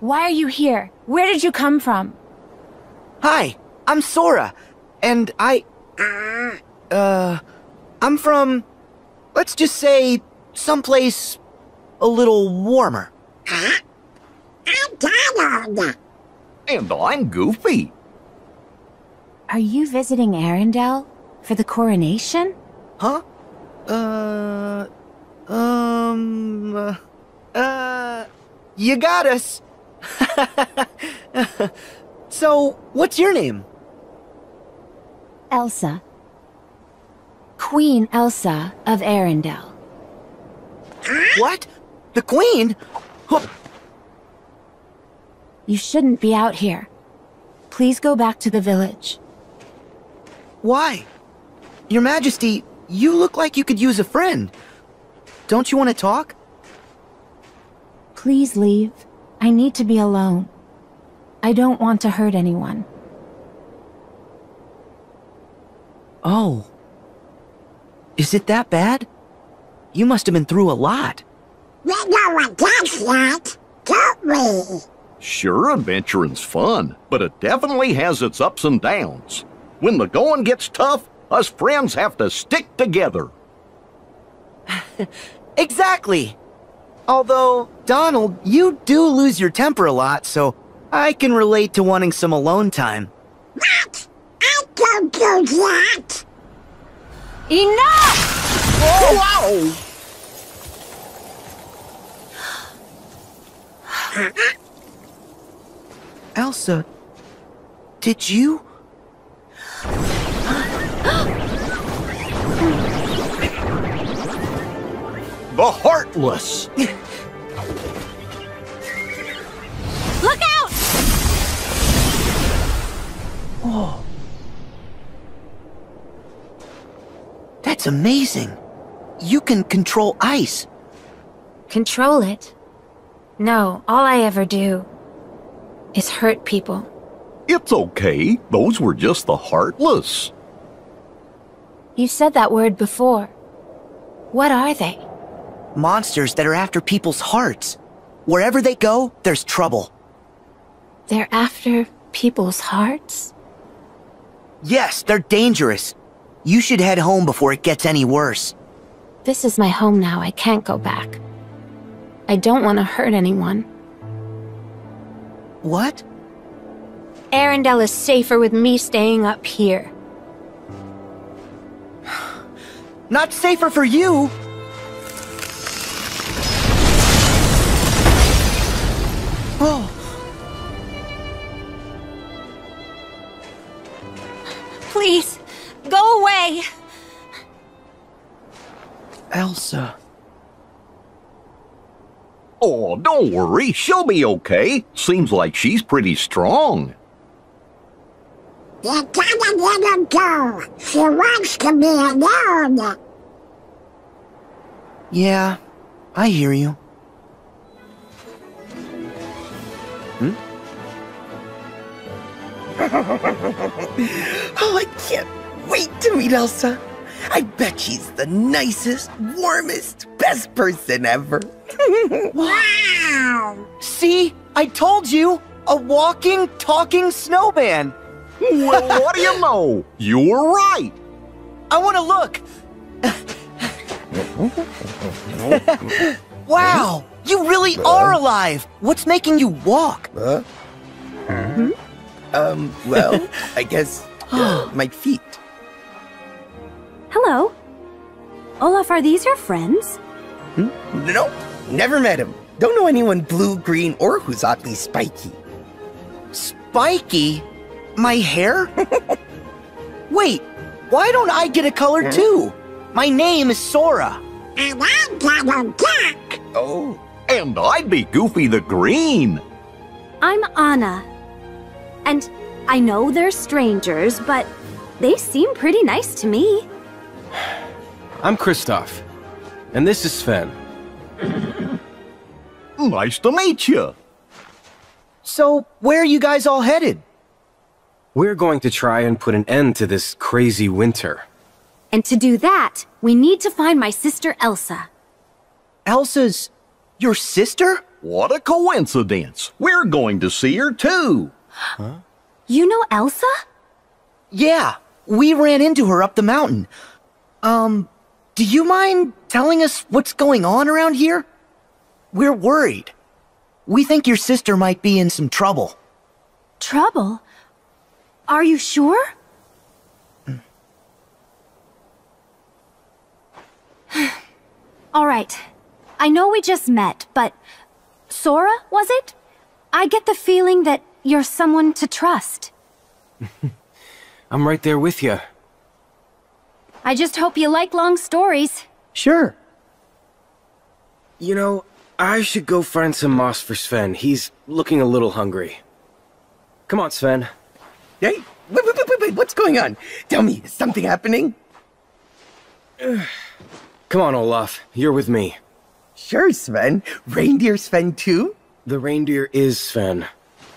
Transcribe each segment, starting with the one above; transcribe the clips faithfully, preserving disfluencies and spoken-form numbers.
Why are you here? Where did you come from? Hi, I'm Sora, and I... Uh... I'm from... Let's just say... someplace... a little warmer. Huh? I'm Donald! And I'm Goofy. Are you visiting Arendelle? For the coronation? Huh? Uh... Um... Uh... You got us! So, what's your name? Elsa. Queen Elsa of Arendelle. What? The Queen? You shouldn't be out here. Please go back to the village. Why? Your Majesty, you look like you could use a friend. Don't you want to talk? Please leave. I need to be alone. I don't want to hurt anyone. Oh. Is it that bad? You must have been through a lot. We know what that's like, don't we? Sure, adventuring's fun, but it definitely has its ups and downs. When the going gets tough, us friends have to stick together. Exactly. Although, Donald, you do lose your temper a lot, so... I can relate to wanting some alone time. What? I don't do that! Enough! Whoa! Whoa. Elsa, did you? The Heartless! Look out! Oh. That's amazing. You can control ice. Control it? No, all I ever do is hurt people. It's okay. Those were just the Heartless. You said that word before. What are they? Monsters that are after people's hearts. Wherever they go, there's trouble. They're after people's hearts? Yes, they're dangerous. You should head home before it gets any worse. This is my home now. I can't go back. I don't want to hurt anyone. What? Arendelle is safer with me staying up here. Not safer for you! Oh! Please, go away! Elsa... Oh, don't worry. She'll be okay. Seems like she's pretty strong. You gotta let her go. She wants to be alone. Yeah, I hear you. Hmm? Oh, I can't wait to meet Elsa. I bet she's the nicest, warmest, best person ever. Wow! See? I told you! A walking, talking snowman! Well, what do you know? You were right! I want to look! Wow! You really are alive! What's making you walk? Huh? Hmm? Um, well, I guess uh, my feet. Hello. Olaf, are these your friends? Hmm? Nope. Never met him. Don't know anyone blue, green, or who's oddly spiky. Spiky? My hair? Wait, why don't I get a color huh? too? My name is Sora. And I'm Donald Duck. Oh. And I'd be Goofy the Green. I'm Anna. And I know they're strangers, but they seem pretty nice to me. I'm Kristoff, and this is Sven. Nice to meet you. So, where are you guys all headed? We're going to try and put an end to this crazy winter. And to do that, we need to find my sister Elsa. Elsa's... your sister? What a coincidence. We're going to see her too. Huh? You know Elsa? Yeah, we ran into her up the mountain. Um, do you mind telling us what's going on around here? We're worried. We think your sister might be in some trouble. Trouble? Are you sure? All right. I know we just met, but... Sora, was it? I get the feeling that you're someone to trust. I'm right there with you. I just hope you like long stories. Sure. You know, I should go find some moss for Sven. He's looking a little hungry. Come on, Sven. Hey, wait, wait, wait, wait, what's going on? Tell me, is something happening? Come on, Olaf. You're with me. Sure, Sven. Reindeer Sven, too? The reindeer is Sven.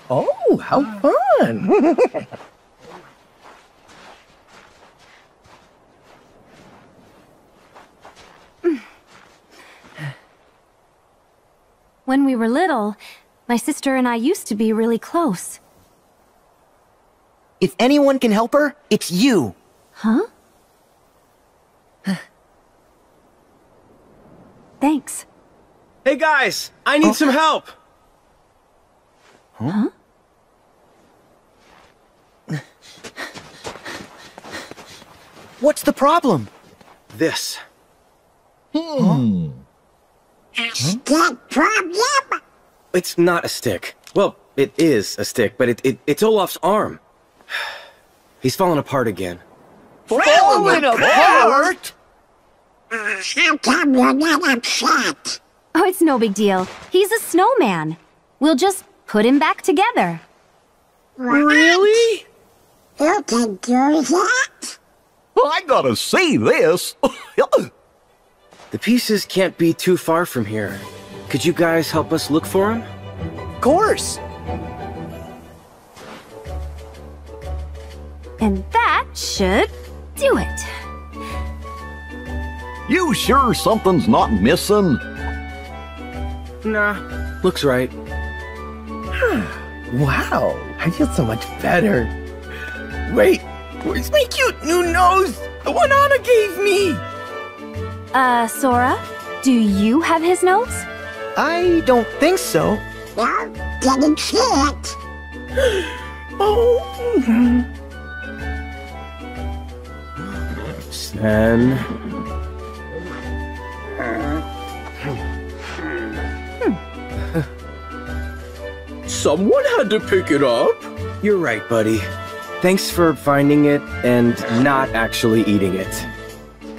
Oh, how fun! When we were little, my sister and I used to be really close. If anyone can help her, it's you. Huh? Thanks. Hey guys, I need oh. some help. Huh? What's the problem? This. Hmm. A stick problem? It's not a stick. Well, it is a stick, but it, it it's Olaf's arm. He's fallen apart again. Fallen apart? Uh, how come you're not upset? Oh, it's no big deal. He's a snowman. We'll just put him back together. What? Really? You can do that? Well, I gotta see this. The pieces can't be too far from here. Could you guys help us look for him? Of course. And that should do it. You sure something's not missing? Nah, looks right. Wow, I feel so much better. Wait, where's my cute new nose? The one Anna gave me! Uh, Sora, do you have his notes? I don't think so. Well, didn't see it. Oh. Sven. Hmm. Someone had to pick it up. You're right, buddy. Thanks for finding it and not actually eating it.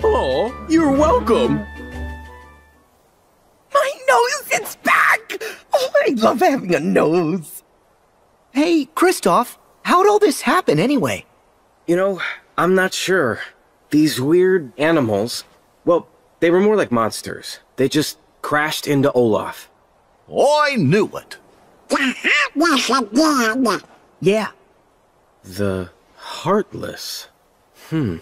Oh, you're welcome! My nose, it's back! Oh, I love having a nose! Hey, Kristoff, how'd all this happen anyway? You know, I'm not sure. These weird animals, well, they were more like monsters. They just crashed into Olaf. Oh, I knew it! The Heartless again! Yeah. The Heartless? Hmm.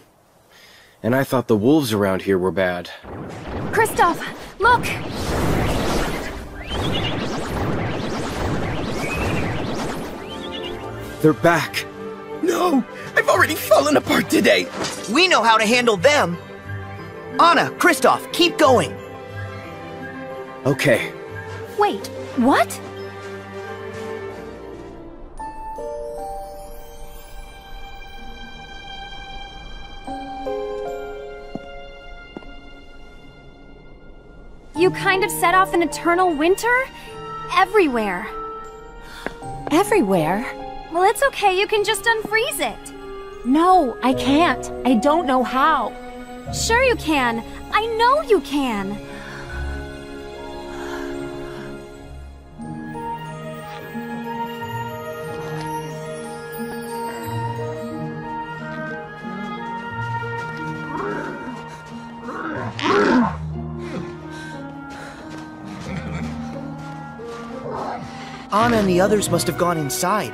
And I thought the wolves around here were bad. Kristoff, look! They're back. No, I've already fallen apart today. We know how to handle them. Anna, Kristoff, keep going. Okay. Wait, what? You kind of set off an eternal winter? Everywhere. Everywhere? Well, it's okay, you can just unfreeze it. No, I can't. I don't know how. Sure you can. I know you can. Anna and the others must have gone inside.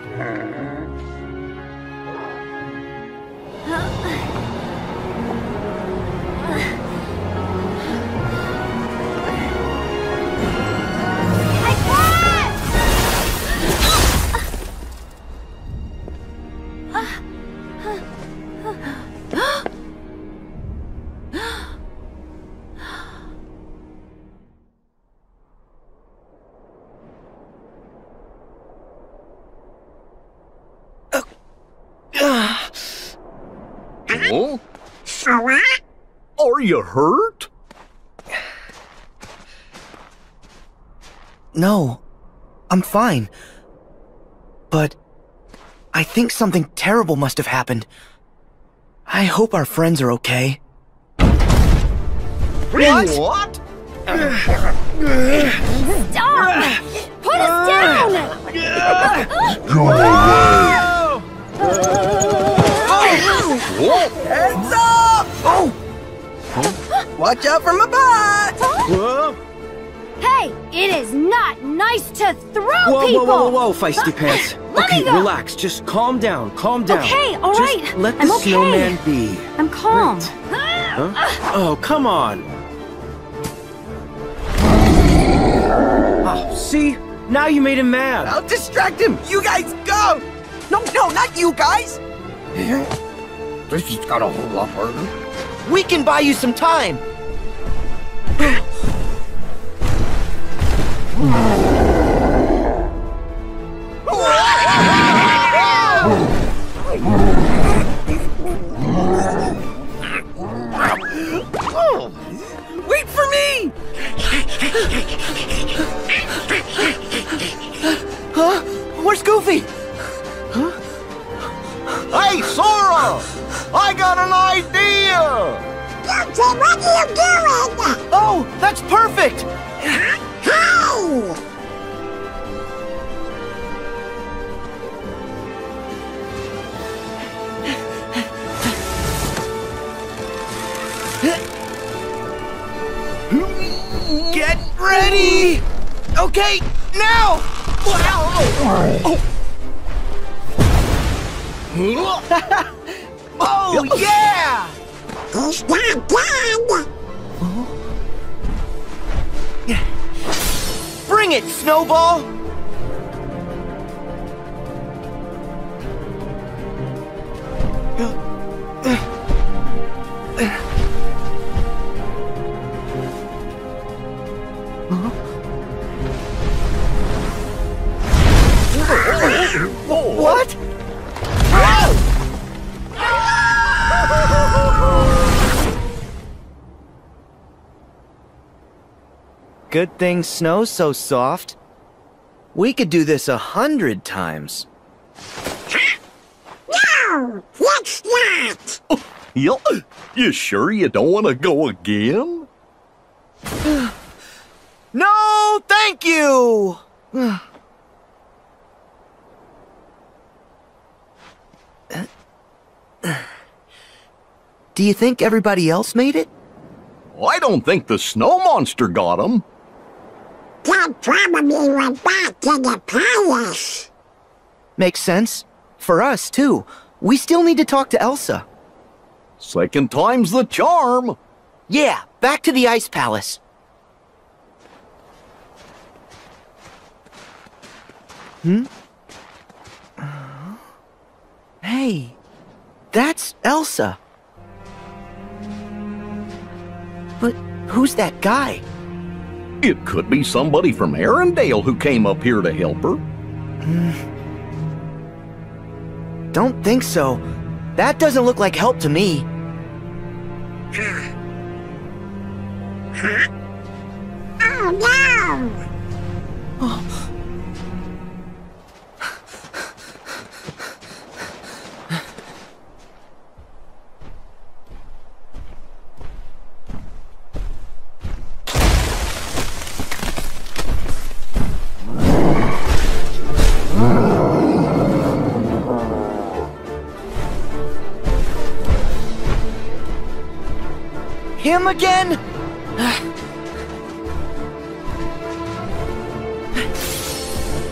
I Oh? Sora? Are you hurt? No, I'm fine. But I think something terrible must have happened. I hope our friends are okay. What? What? Stop! Put us down! Go away! Oh! Heads up! Oh! Huh? Watch out for my butt! Huh? Hey, it is not nice to throw whoa, people! Whoa, whoa, whoa, whoa, feisty pants. Okay, relax. Just calm down. Calm down. Okay, all right. Just let the I'm okay. snowman be. I'm calm. Right. Huh? Oh, come on. Oh, see? Now you made him mad. I'll distract him. You guys go. No, no, not you guys. Yeah. This has got a whole lot harder. We can buy you some time. Wait for me! Huh? Where's Goofy? Huh? Hey, Sora! I got an idea! Goofy, what are you doing? Oh, that's perfect! Hey! Get ready! Okay, now! Oh! Oh, yeah! It's not done! Bring it, Snowball! What? Good thing snow's so soft. We could do this a hundred times. No! What's that? Oh, you, you sure you don't want to go again? No, thank you! Do you think everybody else made it? I don't think the snow monster got them. They probably went back to the palace. Makes sense. For us, too. We still need to talk to Elsa. Second time's the charm. Yeah, back to the ice palace. Hmm? Uh, hey, that's Elsa. But who's that guy? It could be somebody from Arendelle who came up here to help her. Mm. Don't think so. That doesn't look like help to me. Huh. Huh? Oh, no! Oh. Him again?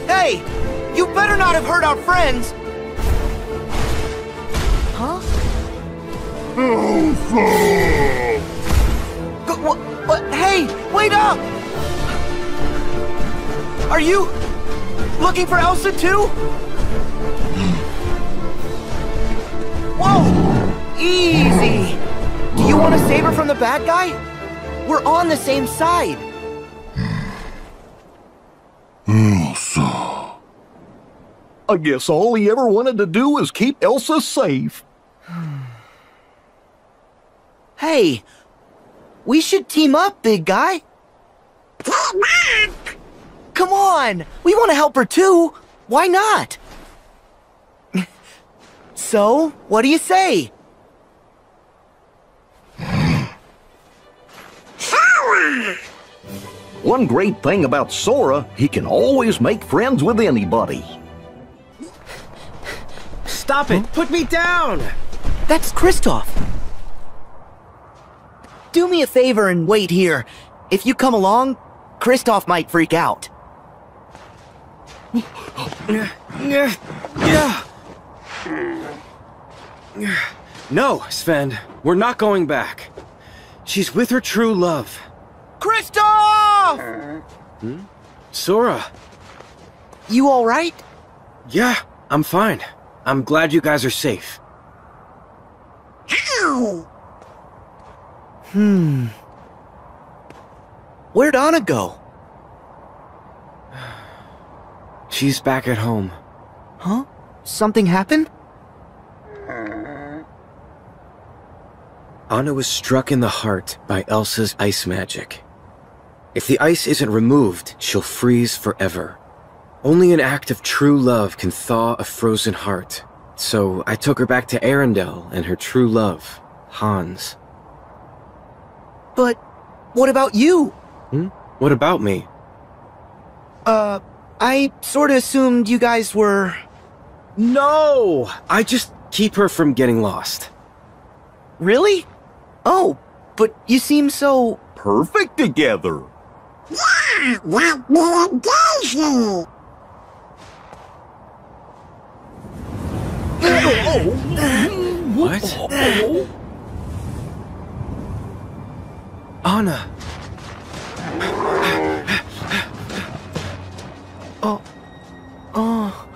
Hey, you better not have hurt our friends. Huh? Elsa! But, but hey, wait up! Are you looking for Elsa too? Whoa! Easy. Do you want to save her from the bad guy? We're on the same side. Elsa. I guess all he ever wanted to do was keep Elsa safe. Hey, we should team up, big guy. Team up! Come on, we want to help her too. Why not? So, what do you say? Sora! One great thing about Sora, he can always make friends with anybody. Stop it! Huh? Put me down! That's Kristoff. Do me a favor and wait here. If you come along, Kristoff might freak out. No, Sven. We're not going back. She's with her true love. Kristoff! Hmm? Sora. You alright? Yeah, I'm fine. I'm glad you guys are safe. Ow! Hmm. Where'd Anna go? She's back at home. Huh? Something happened? Anna was struck in the heart by Elsa's ice magic. If the ice isn't removed, she'll freeze forever. Only an act of true love can thaw a frozen heart. So I took her back to Arendelle and her true love, Hans. But what about you? Hmm? What about me? Uh, I sort of assumed you guys were... No! I just keep her from getting lost. Really? Oh, but you seem so... perfect together! Yeah, like me and Daisy! What? Anna! Oh... Oh...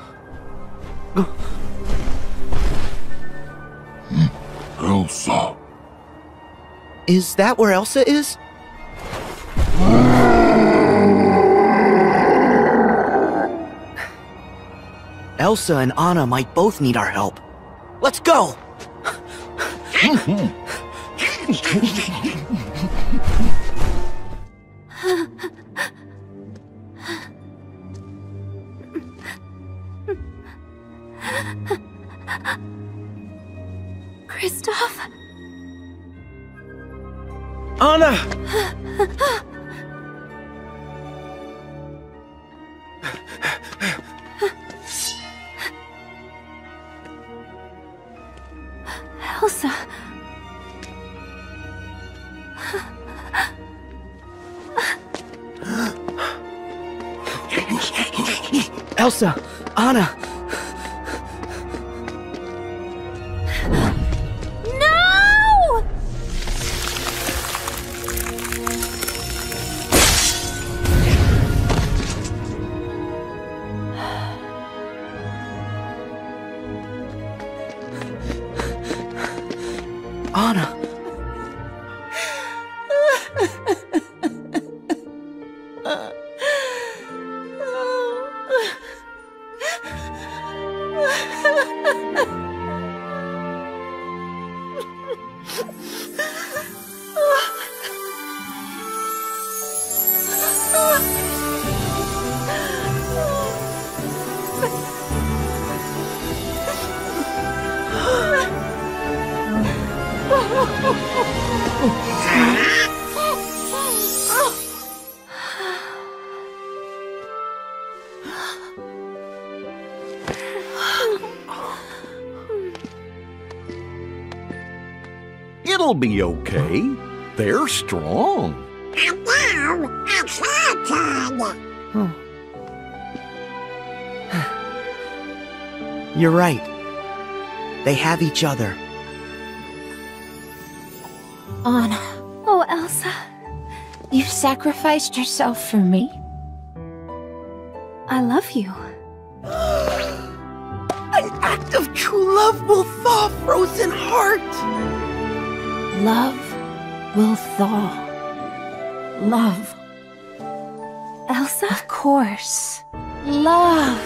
Elsa... Is that where Elsa is? Elsa and Anna might both need our help. Let's go! Kristoff? Anna! Elsa. Elsa, Anna. No! Anna. It'll be okay. They're strong. And now it's our turn. You're right. They have each other. Anna. Oh, Elsa. You've sacrificed yourself for me. I love you. An act of true love will thaw frozen heart. Love will thaw. Love. Elsa? Of course. Love.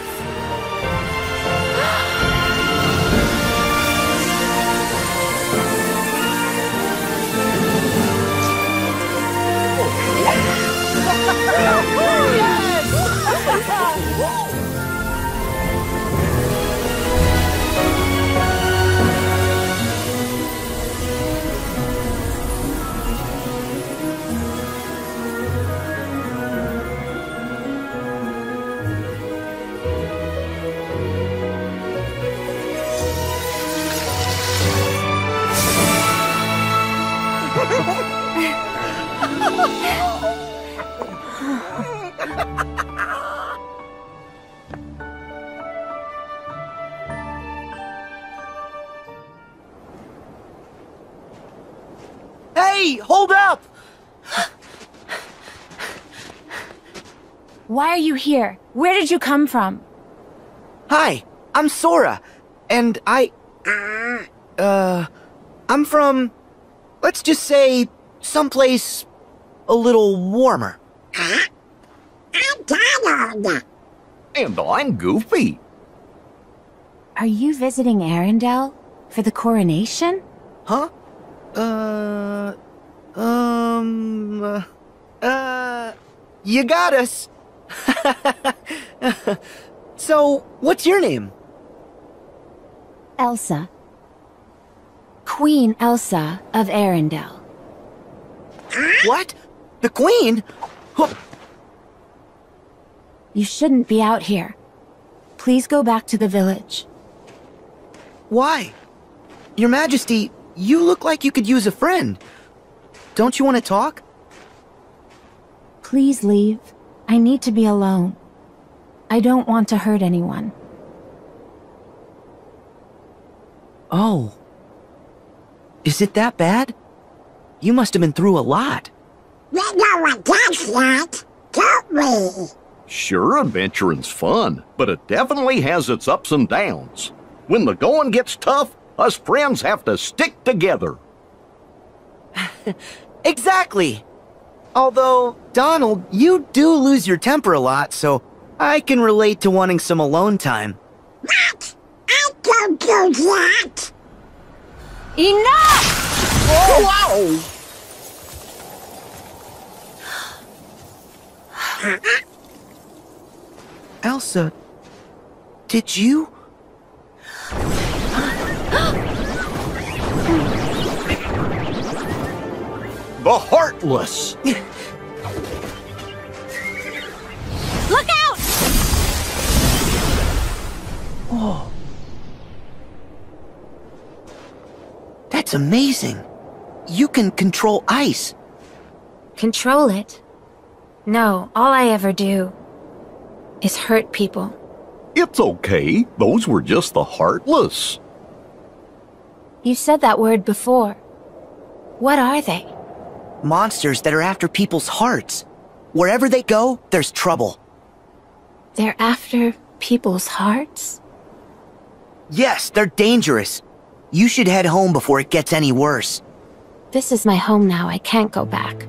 Hey, hold up! Why are you here? Where did you come from? Hi, I'm Sora, and I... Uh... I'm from... Let's just say... someplace... a little warmer. Huh? I'm Donald! And I'm Goofy. Are you visiting Arendelle? For the coronation? Huh? Uh... Um... Uh... uh you got us! So, what's your name? Elsa. Queen Elsa of Arendelle. What? The Queen? Huh. You shouldn't be out here. Please go back to the village. Why? Your Majesty, you look like you could use a friend. Don't you want to talk? Please leave. I need to be alone. I don't want to hurt anyone. Oh. Is it that bad? You must have been through a lot. We know what that's like, don't we? Sure, adventuring's fun, but it definitely has its ups and downs. When the going gets tough, us friends have to stick together. Exactly. Although, Donald, you do lose your temper a lot, so I can relate to wanting some alone time. What? I don't do that! Enough! Whoa! Whoa. Elsa, did you? The Heartless! Look out! Oh. That's amazing. You can control ice. Control it? No, all I ever do is hurt people. It's okay. Those were just the Heartless. You said that word before. What are they? Monsters that are after people's hearts. Wherever they go, there's trouble. They're after people's hearts? Yes, they're dangerous. You should head home before it gets any worse. This is my home now. I can't go back.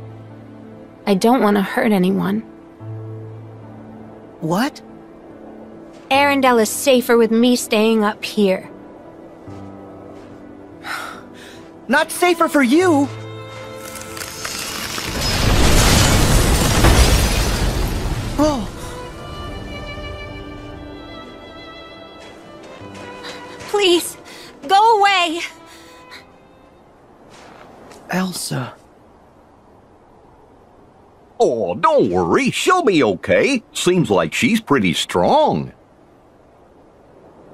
I don't want to hurt anyone. What? Arendelle is safer with me staying up here. Not safer for you! Oh. Please, go away! Elsa... Oh, don't worry. She'll be okay. Seems like she's pretty strong.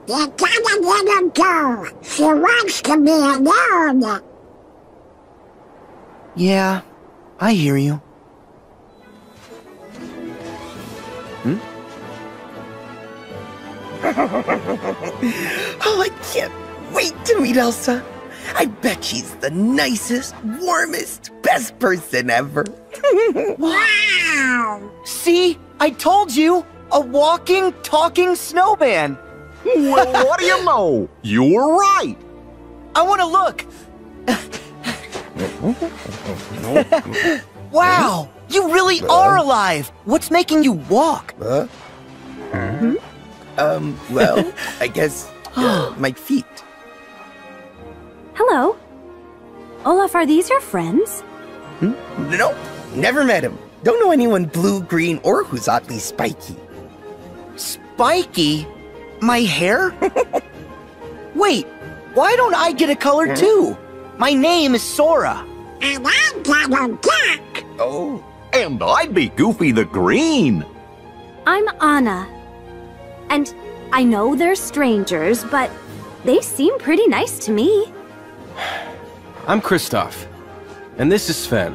You gotta let her go. She wants to be alone. Yeah, I hear you. Hmm? Oh, I can't wait to meet Elsa. I bet she's the nicest, warmest, best person ever. Wow! See? I told you! A walking, talking snowman! Well, what do you know? You were right! I want to look! Wow! You really are alive! What's making you walk? Huh? Mm-hmm. Um, well, I guess uh, my feet. Hello. Olaf, are these your friends? Hmm? Nope. Never met him. Don't know anyone blue, green, or who's oddly spiky. Spiky? My hair? Wait, why don't I get a color too? My name is Sora. And I'm Donald Duck. Oh, and I'd be Goofy the Green. I'm Anna. And I know they're strangers, but they seem pretty nice to me. I'm Kristoff. And this is Sven.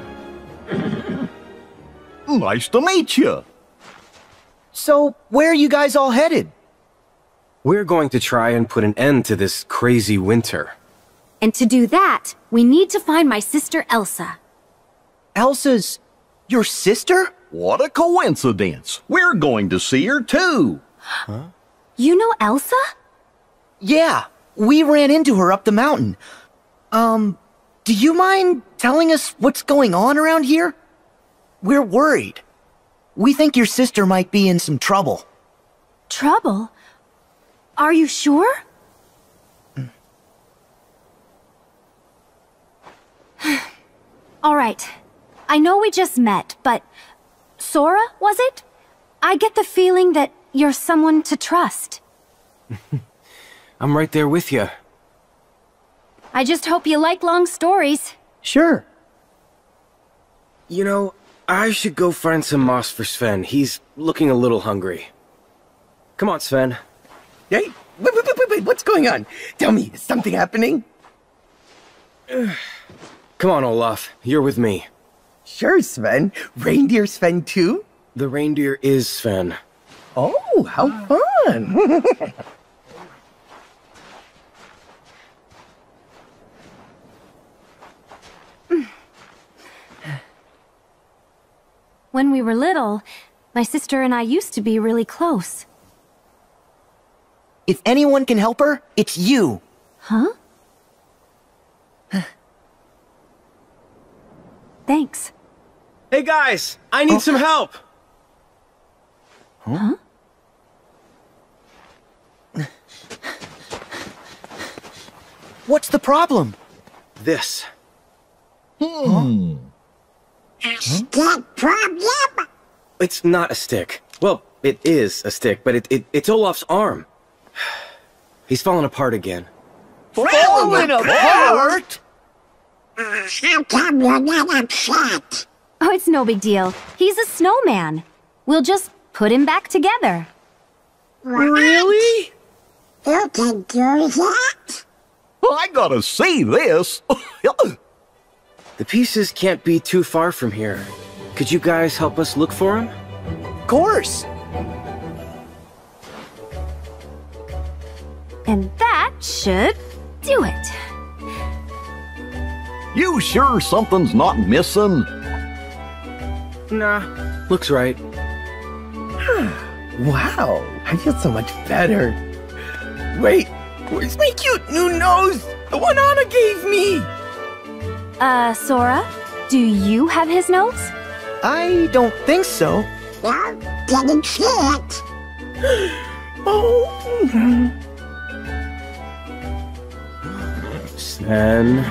Nice to meet you. So, where are you guys all headed? We're going to try and put an end to this crazy winter. And to do that, we need to find my sister Elsa. Elsa's your sister? What a coincidence. We're going to see her too. Huh? You know Elsa? Yeah, we ran into her up the mountain. Um, do you mind telling us what's going on around here? We're worried. We think your sister might be in some trouble. Trouble? Are you sure? All right. I know we just met, but... Sora, was it? I get the feeling that you're someone to trust. I'm right there with you. I just hope you like long stories. Sure. You know, I should go find some moss for Sven. He's looking a little hungry. Come on, Sven. Hey, wait, wait, wait, wait, what's going on? Tell me, is something happening? Come on, Olaf. You're with me. Sure, Sven. Reindeer Sven, too? The reindeer is Sven. Oh, how fun! When we were little, my sister and I used to be really close. If anyone can help her, it's you. Huh? Thanks. Hey guys, I need oh. some help. Huh? What's the problem? This. Hmm. A stick problem? It's not a stick. Well, it is a stick, but it, it it's Olaf's arm. He's fallen apart again. Fallen apart? Uh, how come you're not upset? Oh, it's no big deal. He's a snowman. We'll just put him back together. What? Really? You can do that? Well, I gotta see this. The pieces can't be too far from here. Could you guys help us look for him? Of course. And that should do it. You sure something's not missing? Nah, looks right. Wow, I feel so much better. Wait, where's my cute new nose? The one Anna gave me! Uh, Sora, do you have his nose? I don't think so. Well, didn't see it. Oh. Sven.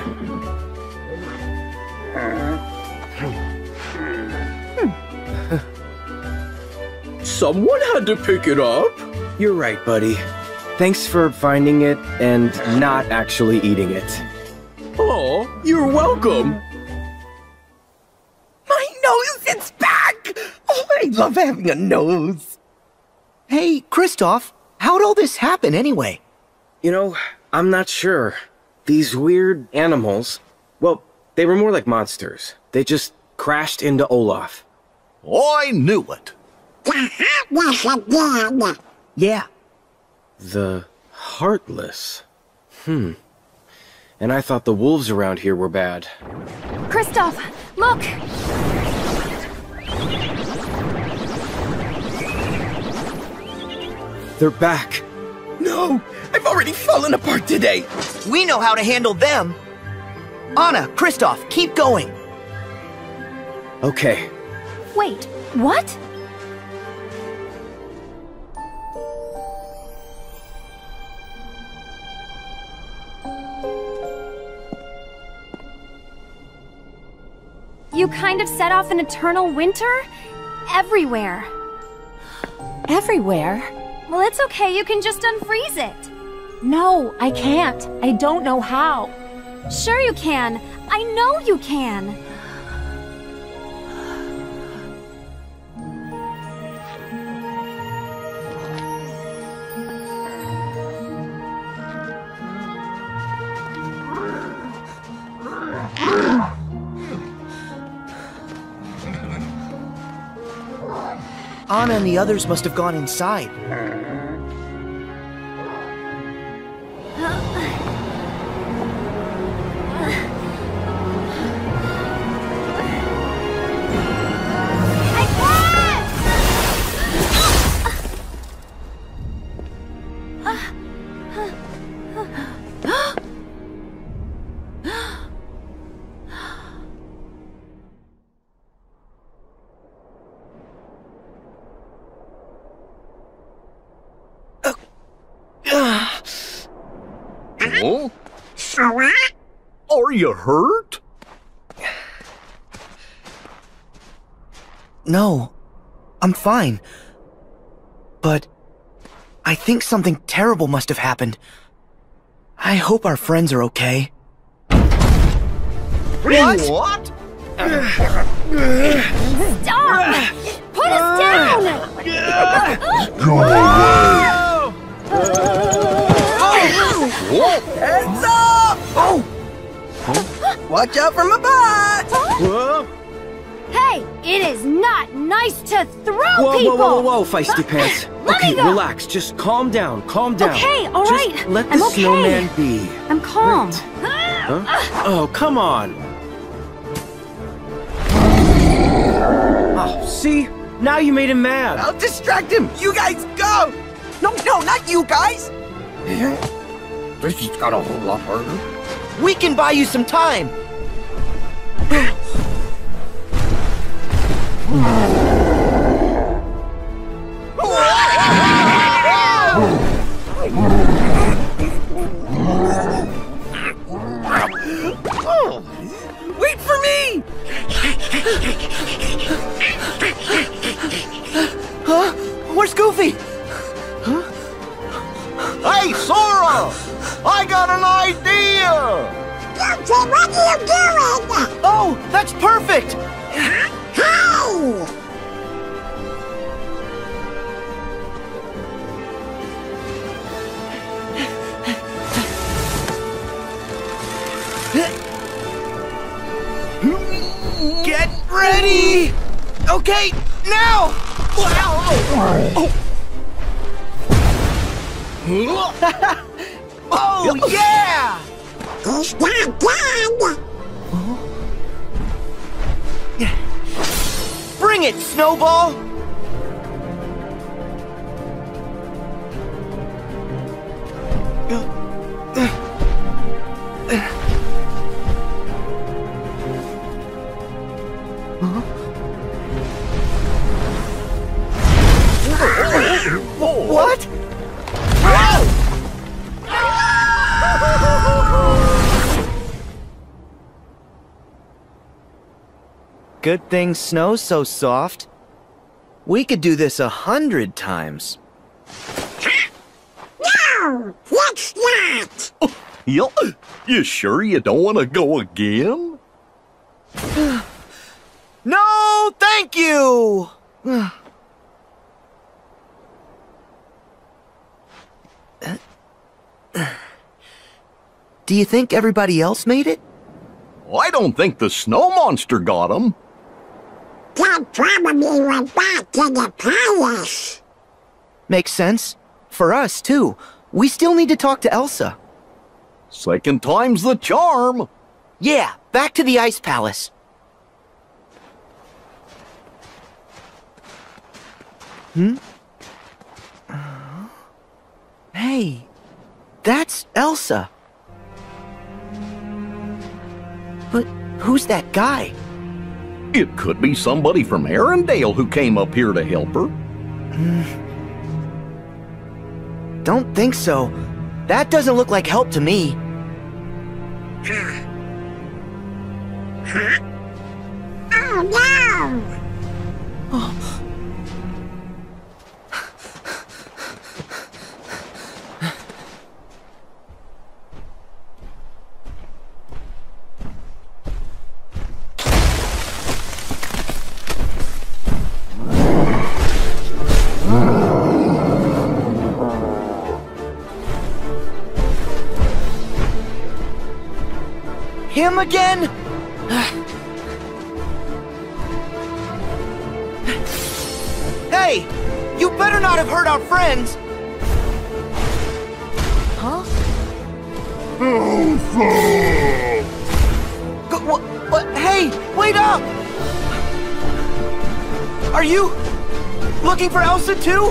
Someone had to pick it up. You're right, buddy. Thanks for finding it and not actually eating it. Oh, you're welcome. My nose is back! Oh, I love having a nose. Hey, Kristoff, how'd all this happen anyway? You know, I'm not sure. These weird animals, well, they were more like monsters. They just crashed into Olaf. I knew it. The Heartless again. Yeah. The Heartless. Hmm. And I thought the wolves around here were bad. Kristoff, look! They're back. No, I've already fallen apart today. We know how to handle them. Anna, Kristoff, keep going. Okay. Wait, what? You kind of set off an eternal winter? Everywhere. Everywhere? Well, it's okay, you can just unfreeze it. No, I can't. I don't know how. Sure you can. I know you can. Anna and the others must have gone inside. Hello? Sora? Are you hurt? No, I'm fine. But I think something terrible must have happened. I hope our friends are okay. What? What? Stop! Put us down! Go away! Oh. Heads up! Oh. Huh? Watch out for my butt! Huh? Hey, it is not nice to throw whoa, people! Whoa, whoa, whoa, whoa, feisty pants. Okay, relax. Just calm down. Calm down. Okay, all right. Just let the I'm okay. snowman be. I'm calm. Right. Huh? Oh, come on. Oh, see? Now you made him mad. I'll distract him. You guys go! No, no, not you guys! This has got a whole lot harder. We can buy you some time! Wait for me! Huh? Where's Goofy? Huh? Hey, Sora! I got an idea! Goofy, what are you doing? Oh, that's perfect! Hey! Get ready! Okay, now! Wow! Oh, oh yeah! It's not done! Huh? Bring it, Snowball! What? Good thing snow's so soft. We could do this a hundred times. No! What's that? Oh, you, you sure you don't want to go again? No, thank you! Do you think everybody else made it? Well, I don't think the snow monster got him. They probably went back to the palace. Makes sense. For us, too. We still need to talk to Elsa. Second time's the charm. Yeah, back to the ice palace. Hmm? Uh, hey, that's Elsa. But who's that guy? It could be somebody from Arendelle who came up here to help her. Mm. Don't think so. That doesn't look like help to me. Huh. Huh? Oh, no! Oh. Him again? Hey, you better not have hurt our friends. Huh? Elsa! What, what? Hey, wait up! Are you looking for Elsa too?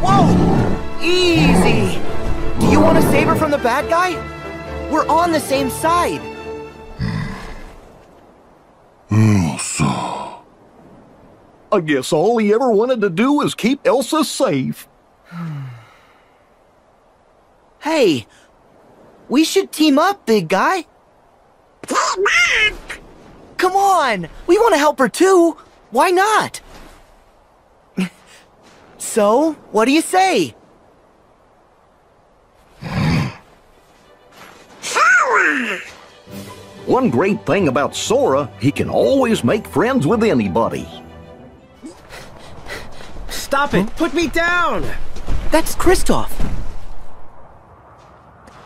Whoa! Easy. Do you want to save her from the bad guy? We're on the same side. Elsa. I guess all he ever wanted to do was keep Elsa safe. Hey, we should team up, big guy. Team up! Come on, we want to help her too. Why not? So, what do you say? Sora! One great thing about Sora, he can always make friends with anybody. Stop it! Put me down! That's Kristoff!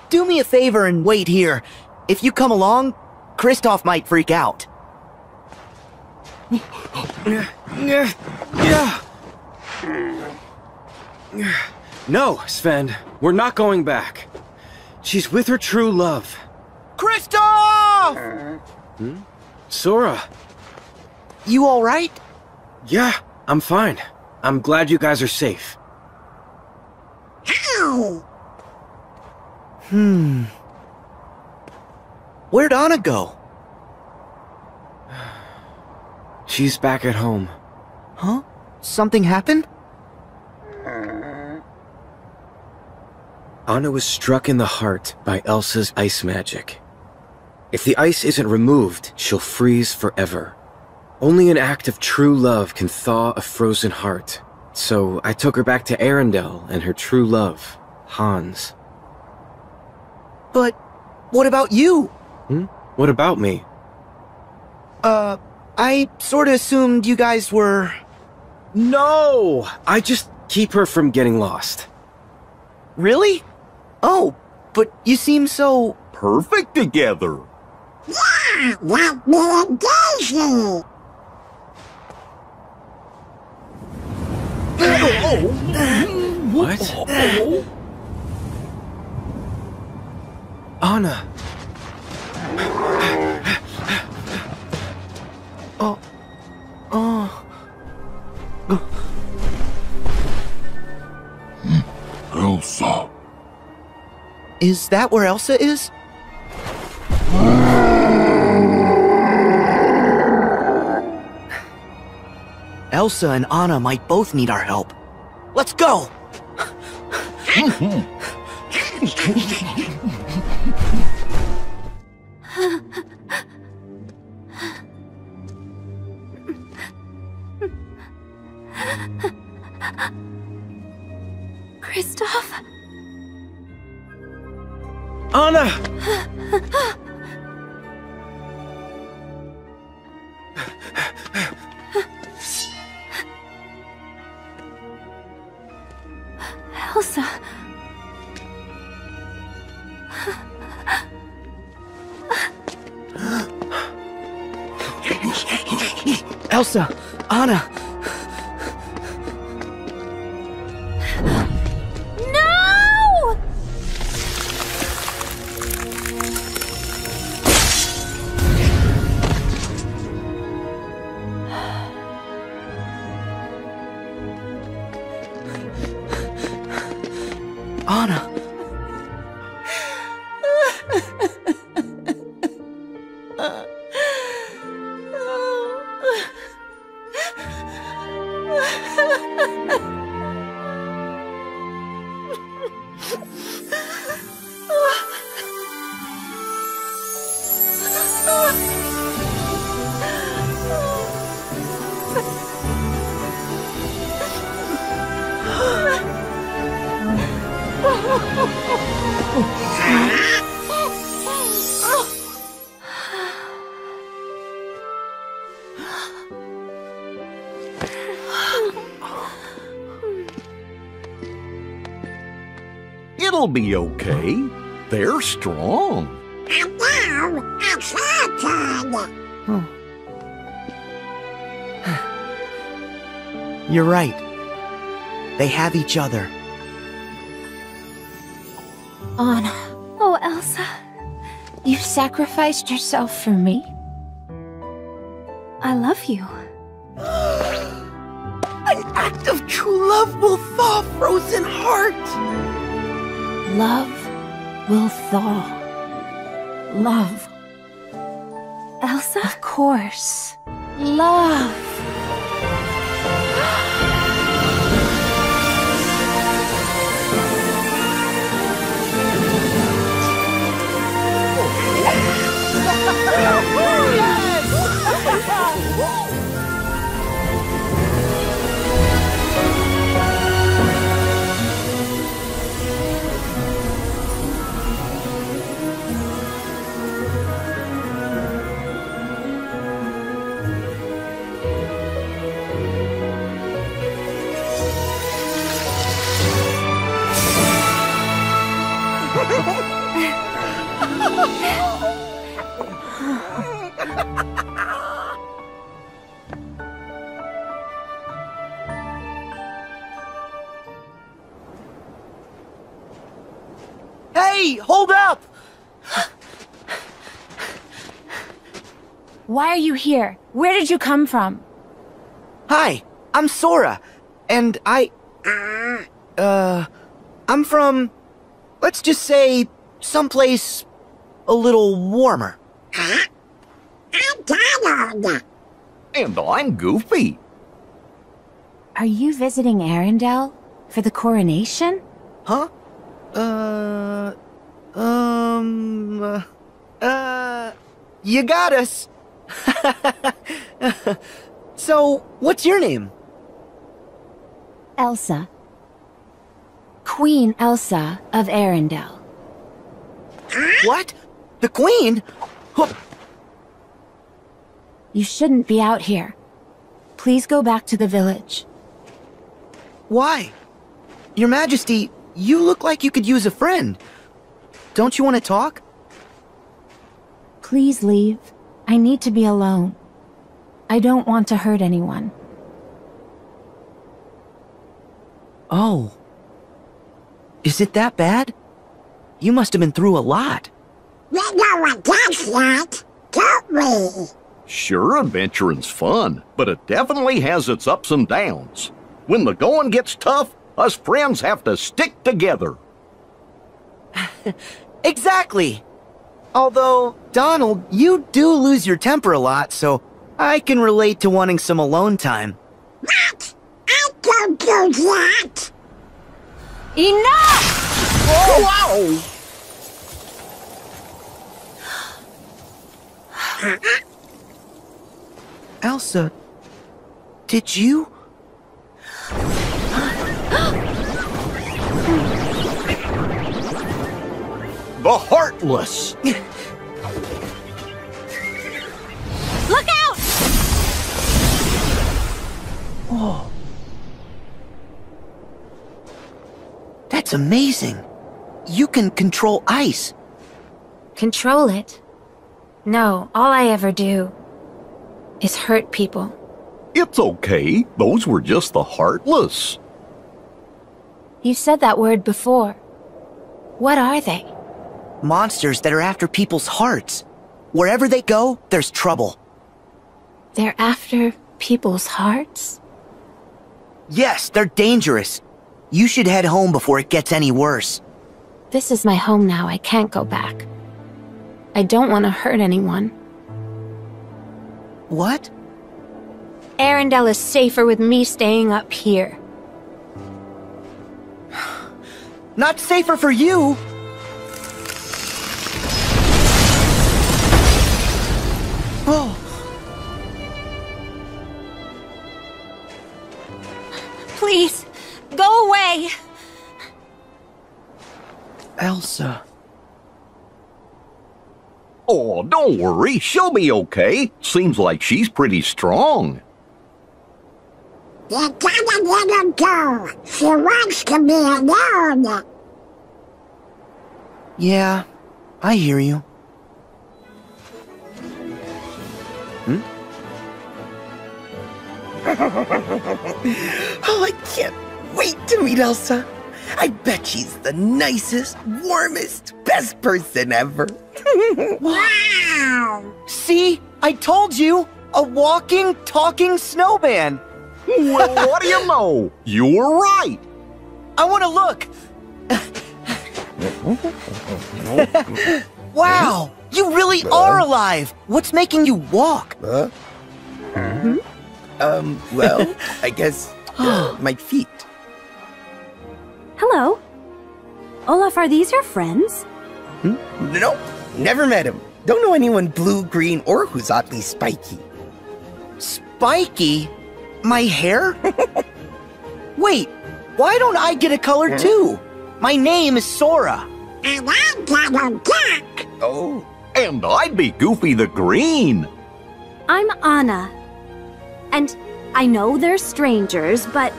Do me a favor and wait here. If you come along, Kristoff might freak out. No, Sven. We're not going back. She's with her true love. Kristoff! Hmm? Sora. You alright? Yeah, I'm fine. I'm glad you guys are safe. Ow! Hmm. Where'd Anna go? She's back at home. Huh? Something happened? Anna was struck in the heart by Elsa's ice magic. If the ice isn't removed, she'll freeze forever. Only an act of true love can thaw a frozen heart. So I took her back to Arendelle and her true love, Hans. But what about you? Hmm? What about me? Uh, I sort of assumed you guys were... No! I just keep her from getting lost. Really? Oh, but you seem so... perfect together. Yeah, like me and Daisy. What? Anna. Oh. Oh. Elsa. Is that where Elsa is? Elsa and Anna might both need our help. Let's go! Kristoff? Anna! Elsa. Elsa, Anna. No! Anna. It'll be okay. They're strong. And now it's our turn. You're right. They have each other. Anna. Oh, Elsa. You sacrificed yourself for me. I love you. An act of true love will thaw frozen heart. Love will thaw. Love. Elsa? Of course. Love. Hey, hold up! Why are you here? Where did you come from? Hi, I'm Sora, and I... Uh... I'm from... Let's just say... someplace... a little warmer. Huh? I'm Donald! And I'm Goofy. Are you visiting Arendelle? For the coronation? Huh? Uh... Um... Uh... uh you got us! So, what's your name? Elsa. Queen Elsa of Arendelle. What? The Queen? Huh. You shouldn't be out here. Please go back to the village. Why? Your Majesty, you look like you could use a friend. Don't you want to talk? Please leave. I need to be alone. I don't want to hurt anyone. Oh. Is it that bad? You must have been through a lot. We know what that's like, don't we? Sure, adventuring's fun, but it definitely has its ups and downs. When the going gets tough, us friends have to stick together. Exactly. Although, Donald, you do lose your temper a lot, so I can relate to wanting some alone time. What? I don't do that. Enough! Whoa! Whoa. Uh-uh. Elsa, did you? The Heartless! Look out! Whoa. That's amazing. You can control ice. Control it? No, all I ever do is hurt people. It's okay. Those were just the Heartless. You said that word before. What are they? Monsters that are after people's hearts. Wherever they go, there's trouble. They're after people's hearts? Yes, they're dangerous. You should head home before it gets any worse. This is my home now. I can't go back. I don't want to hurt anyone. What? Arendelle is safer with me staying up here. Not safer for you! Oh. Please, go away! Elsa... Oh, don't worry. She'll be okay. Seems like she's pretty strong. You gotta let her go. She wants to be alone. Yeah, I hear you. Hmm? Oh, I can't wait to meet Elsa. I bet she's the nicest, warmest, best person ever. Wow! See? I told you! A walking, talking snowman! Well, what do you know? You were right! I want to look! Wow! You really are alive! What's making you walk? Huh? Mm-hmm. Um, well, I guess uh, my feet. Hello. Olaf, are these your friends? Hmm? Nope. Never met him. Don't know anyone blue, green, or who's oddly spiky. Spiky? My hair? Wait, why don't I get a color too? My name is Sora. And I'm Donald Duck. Oh, and I'd be Goofy the Green. I'm Anna. And I know they're strangers, but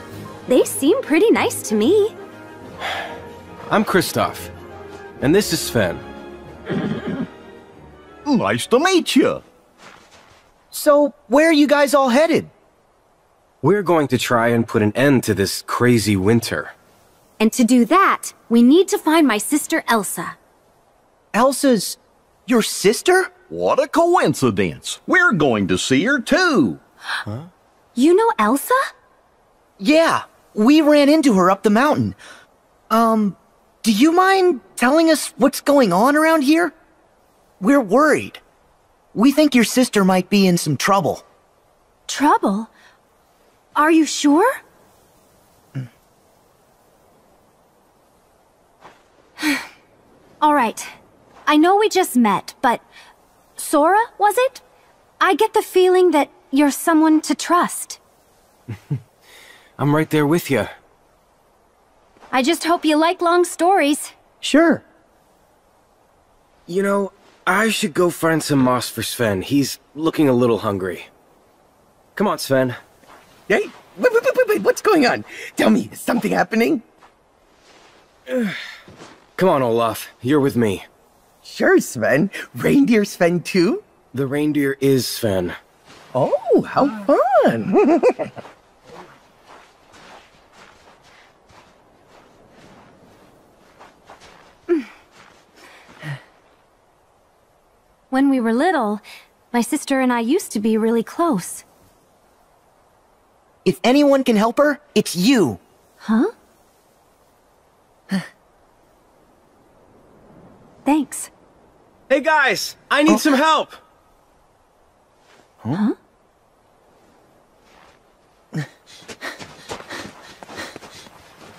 they seem pretty nice to me. I'm Kristoff, and this is Sven. Nice to meet you. So, where are you guys all headed? We're going to try and put an end to this crazy winter. And to do that, we need to find my sister Elsa. Elsa's... your sister? What a coincidence. We're going to see her too. Huh? You know Elsa? Yeah, we ran into her up the mountain. Um, do you mind telling us what's going on around here? We're worried. We think your sister might be in some trouble. Trouble? Are you sure? All right. I know we just met, but... Sora, was it? I get the feeling that you're someone to trust. I'm right there with you. I just hope you like long stories. Sure. You know, I should go find some moss for Sven. He's looking a little hungry. Come on, Sven. Hey, wait, wait, wait, wait, what's going on? Tell me, is something happening? Come on, Olaf. You're with me. Sure, Sven. Reindeer Sven, too? The reindeer is Sven. Oh, how fun! When we were little, my sister and I used to be really close. If anyone can help her, it's you! Huh? Thanks. Hey guys, I need oh. some help! Huh?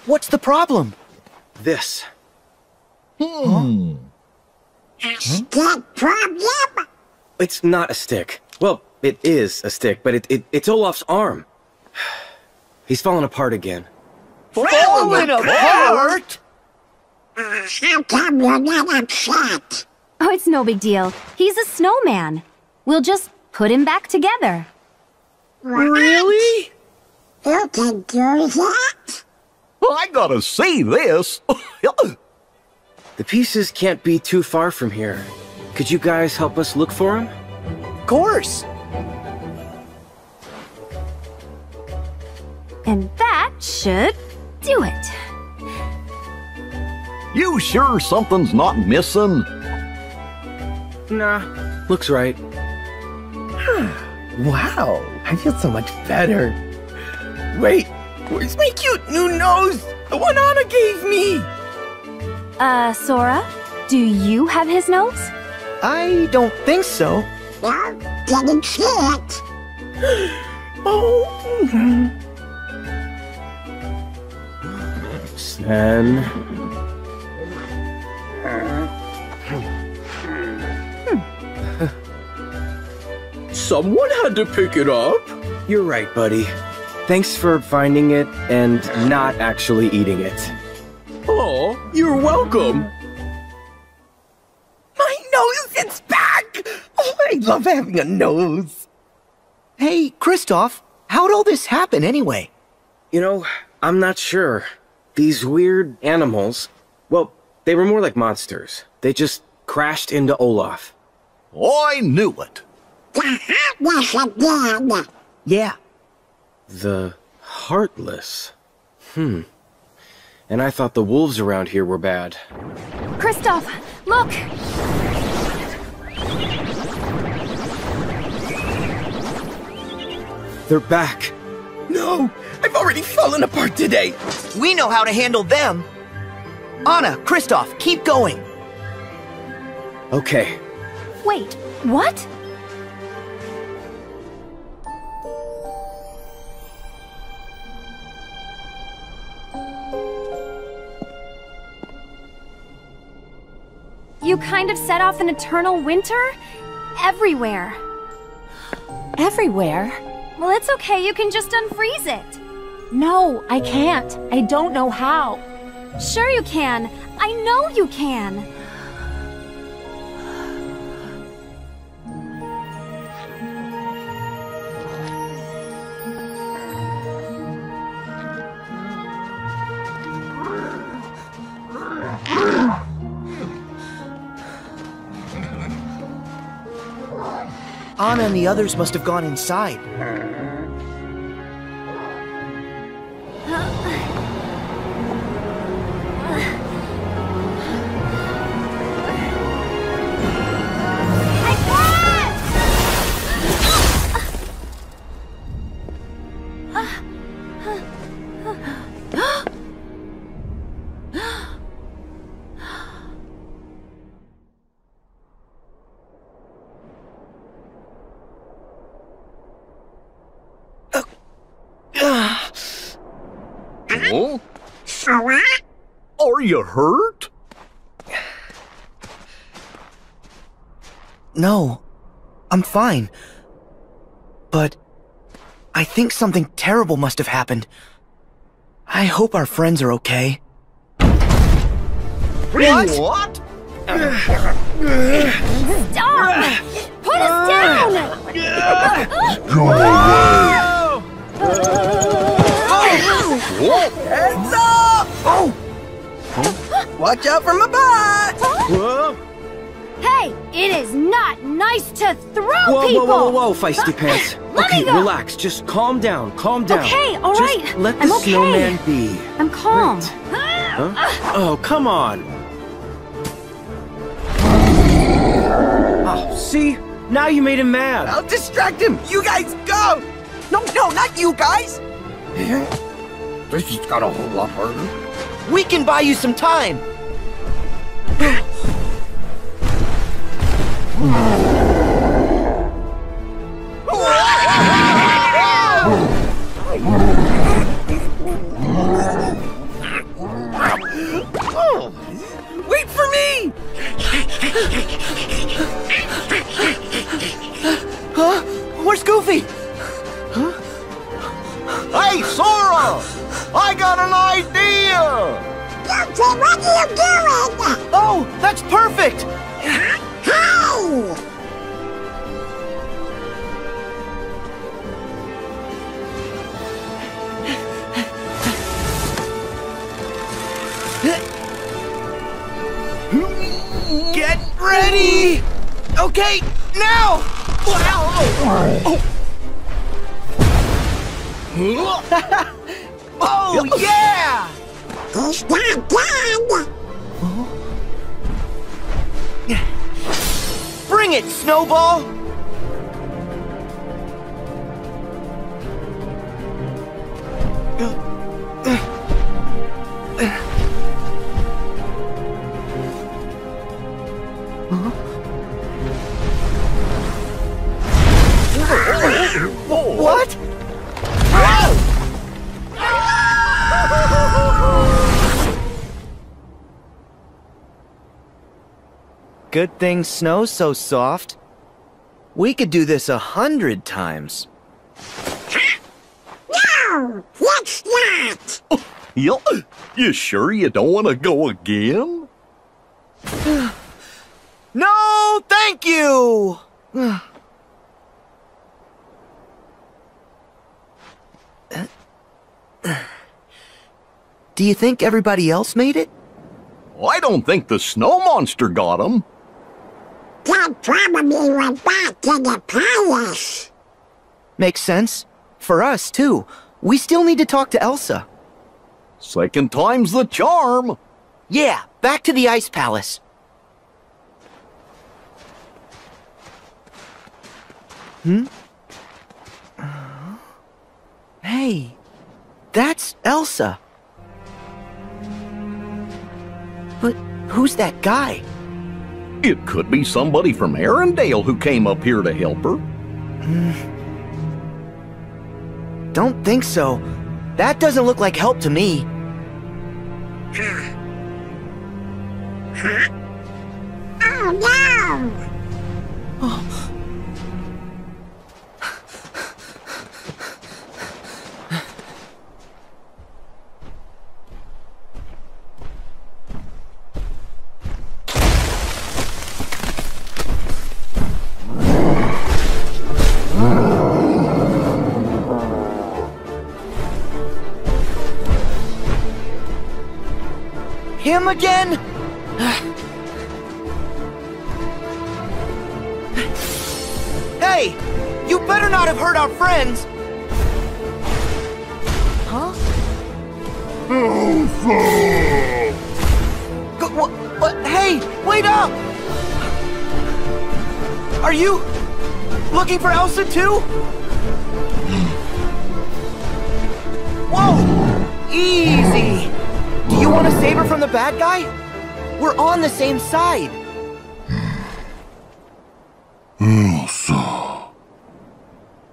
What's the problem? This. Hmm. A stick problem? It's not a stick. Well, it is a stick, but it, it, it's Olaf's arm. He's fallen apart again. Fallen apart? Uh, how come you're not upset? Oh, it's no big deal. He's a snowman. We'll just put him back together. What? Really? You can do that? Well, I gotta see this. The pieces can't be too far from here. Could you guys help us look for him? Of course. And that should do it. You sure something's not missing? Nah, looks right. Wow, I feel so much better. Wait, where's my cute new nose? The one Anna gave me! Uh, Sora, do you have his nose? I don't think so. Well, didn't see it. Oh. Mm-hmm. Sven... Someone had to pick it up. You're right, buddy. Thanks for finding it and not actually eating it. Oh, you're welcome. My nose, it's back! Oh, I love having a nose. Hey, Kristoff, how'd all this happen anyway? You know, I'm not sure. These weird animals, well, they were more like monsters. They just crashed into Olaf. I knew it. The Heartless again! Yeah. The Heartless? Hmm. And I thought the wolves around here were bad. Kristoff, look! They're back. No! I've already fallen apart today! We know how to handle them! Anna, Kristoff, keep going! Okay. Wait, what? You kind of set off an eternal winter? Everywhere. Everywhere? Well, it's okay, you can just unfreeze it. No, I can't. I don't know how. Sure you can. I know you can. Anna and the others must have gone inside. Oh? Sora? Are you hurt? No, I'm fine. But I think something terrible must have happened. I hope our friends are okay. What? What? Stop! Put us down! Go away! Heads up! Oh! Huh? Watch out for my butt! Huh? Hey, it is not nice to throw whoa, people! Whoa, whoa, whoa, whoa, feisty pants. Okay, relax. Just calm down. Calm down. Okay, all right. Just let the I'm okay. snowman be. I'm calm. Right. Huh? Oh, come on. Oh, see? Now you made him mad. I'll distract him. You guys go! No, no, not you guys! This has got a whole lot harder. We can buy you some time! Wait for me! Huh? Where's Goofy? Huh? Hey, Sora! I got an idea! Goofy, what are you doing? Oh, that's perfect! How? Get ready! Okay, now! Wow! Oh, oh yeah! He's not done! Bring it, Snowball! What? Good thing snow's so soft. We could do this a hundred times. No! What's that? Oh, you, you sure you don't want to go again? No, thank you! Do you think everybody else made it? Well, I don't think the snow monster got him. That probably went back to the palace. Makes sense. For us, too. We still need to talk to Elsa. Second time's the charm. Yeah, back to the ice palace. Hmm? Hey, that's Elsa. But who's that guy? It could be somebody from Arendelle who came up here to help her. Mm. Don't think so. That doesn't look like help to me. Huh. Huh? Oh, no! Oh. Him again? Hey, you better not have hurt our friends. Huh? Elsa! Go, what, what, hey, wait up! Are you looking for Elsa too? Whoa! Easy! Do you want to save her from the bad guy? We're on the same side. Elsa.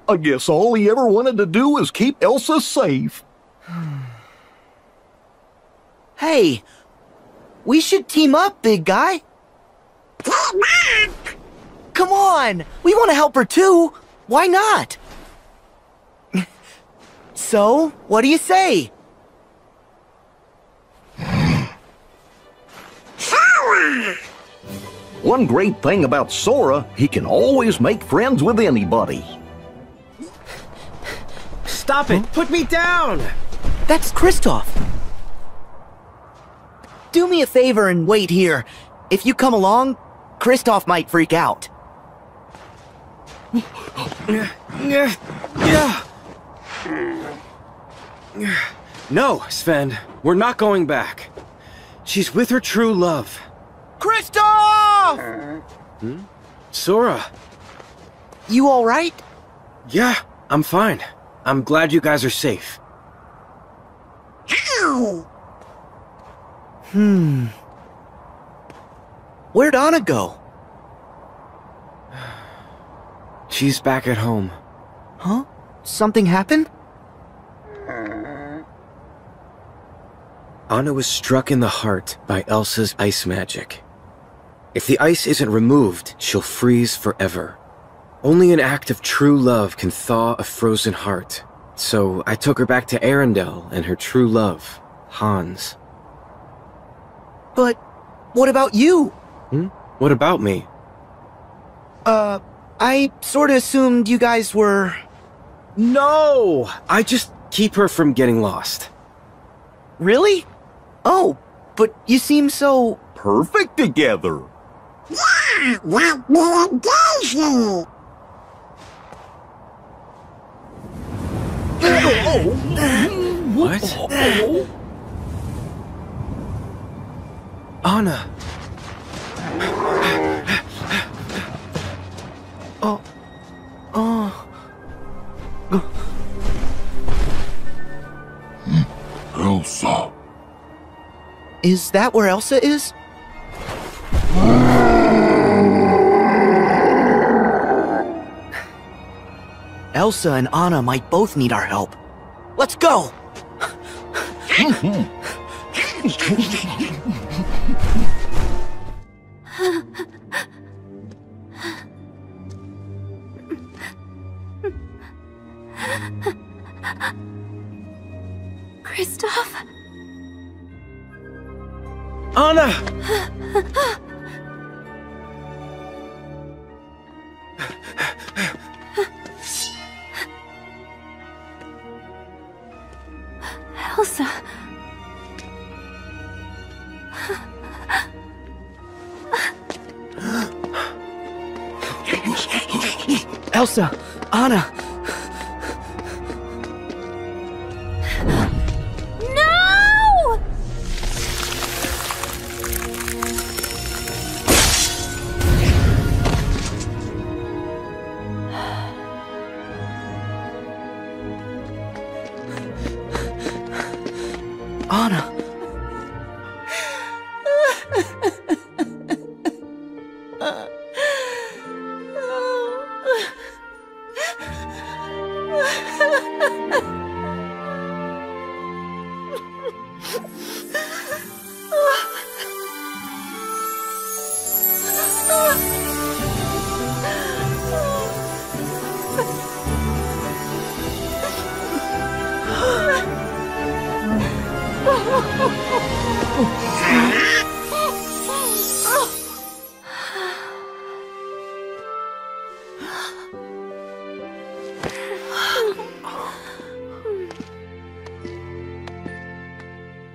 I guess all he ever wanted to do was keep Elsa safe. Hey, we should team up, big guy. Team up? Come on, we want to help her too. Why not? So, what do you say? Sora! One great thing about Sora, he can always make friends with anybody. Stop it! Huh? Put me down! That's Kristoff. Do me a favor and wait here. If you come along, Kristoff might freak out. No, Sven. We're not going back. She's with her true love. Kristoff! Hmm? Sora. You all right? Yeah, I'm fine. I'm glad you guys are safe. Ow! Hmm. Where'd Anna go? She's back at home. Huh? Something happened? Anna was struck in the heart by Elsa's ice magic. If the ice isn't removed, she'll freeze forever. Only an act of true love can thaw a frozen heart. So I took her back to Arendelle and her true love, Hans. But what about you? Hmm? What about me? Uh, I sort of assumed you guys were... No! I just keep her from getting lost. Really? Oh, but you seem so... perfect together. Yeah, like me and Daisy. What? Anna. Oh. Oh. Elsa. Is that where Elsa is? Elsa and Anna might both need our help. Let's go! Kristoff? Anna! Elsa. Elsa, Anna.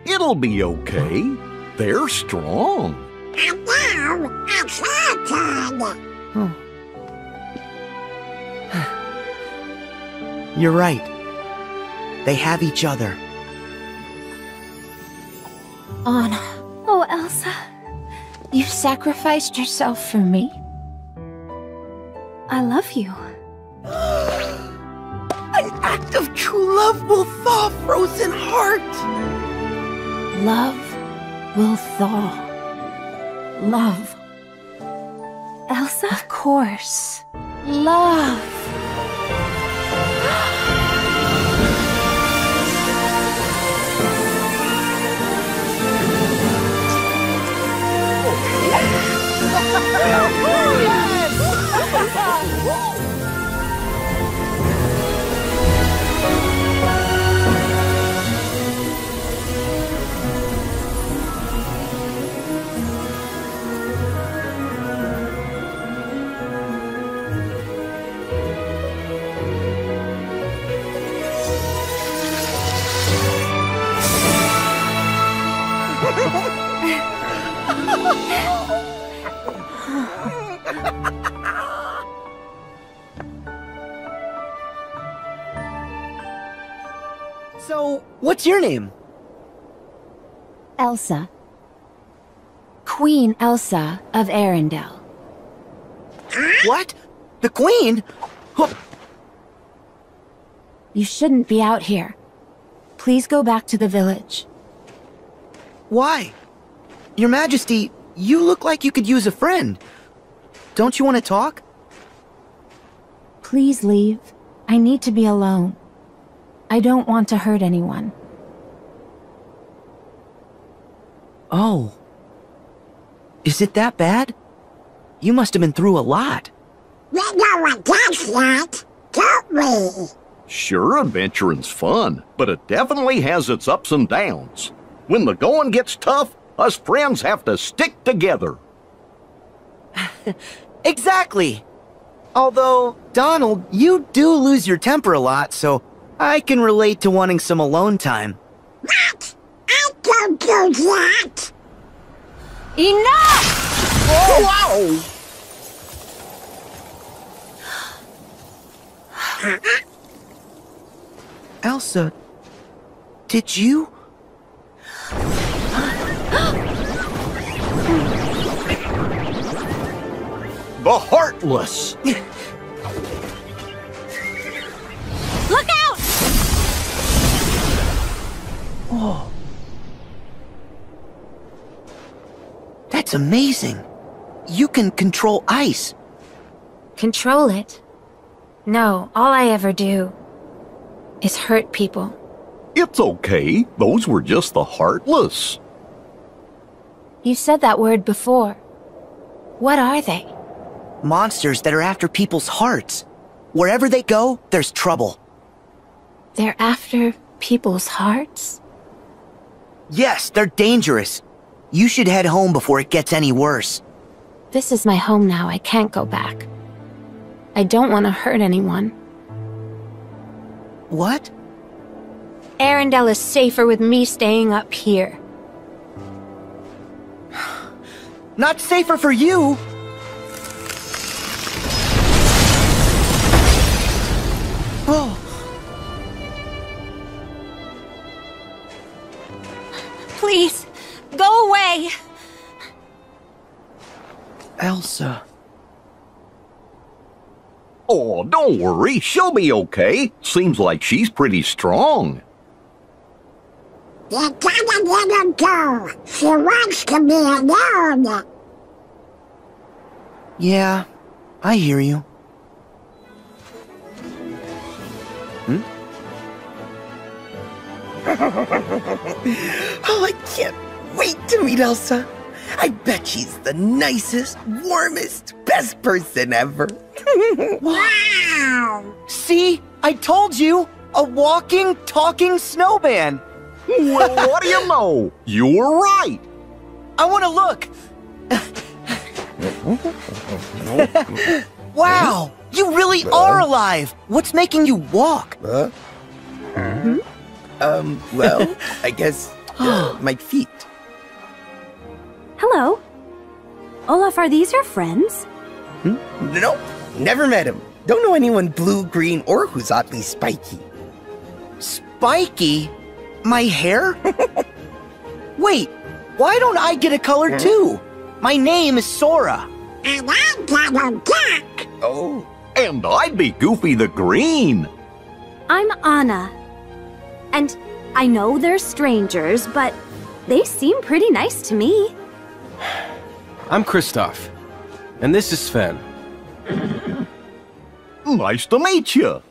It'll be okay. They're strong. And now it's our turn. You're right. They have each other. Anna. Oh, Elsa. You've sacrificed yourself for me. I love you. An act of true love will thaw frozen heart. Love will thaw. Love. Elsa? Of course. Love. So, what's your name? Elsa. Queen Elsa of Arendelle. What? The Queen? Huh. You shouldn't be out here. Please go back to the village. Why? Your Majesty, you look like you could use a friend. Don't you want to talk? Please leave. I need to be alone. I don't want to hurt anyone. Oh. Is it that bad? You must have been through a lot. We know what that's like, don't we? Sure, adventuring's fun, but it definitely has its ups and downs. When the going gets tough, us friends have to stick together. Exactly. Although, Donald, you do lose your temper a lot, so I can relate to wanting some alone time. What? I don't do that. Enough! Whoa! Whoa. Elsa, did you? The Heartless! Look out! Oh. That's amazing. You can control ice. Control it? No, all I ever do is hurt people. It's okay. Those were just the Heartless. You said that word before. What are they? Monsters that are after people's hearts. Wherever they go, there's trouble. They're after people's hearts? Yes, they're dangerous. You should head home before it gets any worse. This is my home now. I can't go back. I don't want to hurt anyone. What? Arendelle is safer with me staying up here. Not safer for you! Oh. Please, go away! Elsa... Oh, don't worry. She'll be okay. Seems like she's pretty strong. You gotta let her go. She wants to be alone. Yeah, I hear you. Hmm? Oh, I can't wait to meet Elsa. I bet she's the nicest, warmest, best person ever. Wow! See? I told you! A walking, talking snowman! Well, what do you know? You were right! I want to look! Wow! You really are alive! What's making you walk? Huh? Hmm? Um, well, I guess uh, my feet. Hello. Olaf, are these your friends? Hmm? Nope. Never met him. Don't know anyone blue, green, or who's oddly spiky. Spiky? My hair? Wait, why don't I get a color huh? too? My name is Sora. And I'm Donald Duck. Oh, and I'd be Goofy the Green. I'm Anna. And I know they're strangers, but they seem pretty nice to me. I'm Kristoff. And this is Sven. Nice to meet you.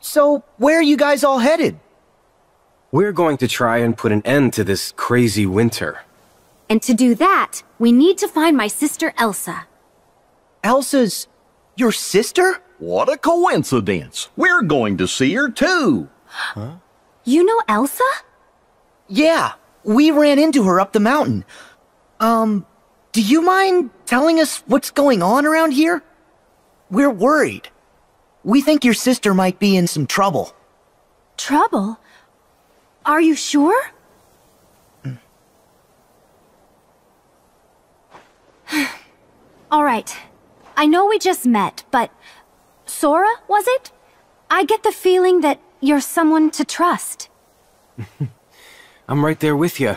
So, where are you guys all headed? We're going to try and put an end to this crazy winter. And to do that, we need to find my sister Elsa. Elsa's... your sister? What a coincidence. We're going to see her too. Huh? You know Elsa? Yeah, we ran into her up the mountain. Um, do you mind telling us what's going on around here? We're worried. We think your sister might be in some trouble. Trouble? Are you sure? Alright, I know we just met, but... Sora, was it? I get the feeling that you're someone to trust. I'm right there with you.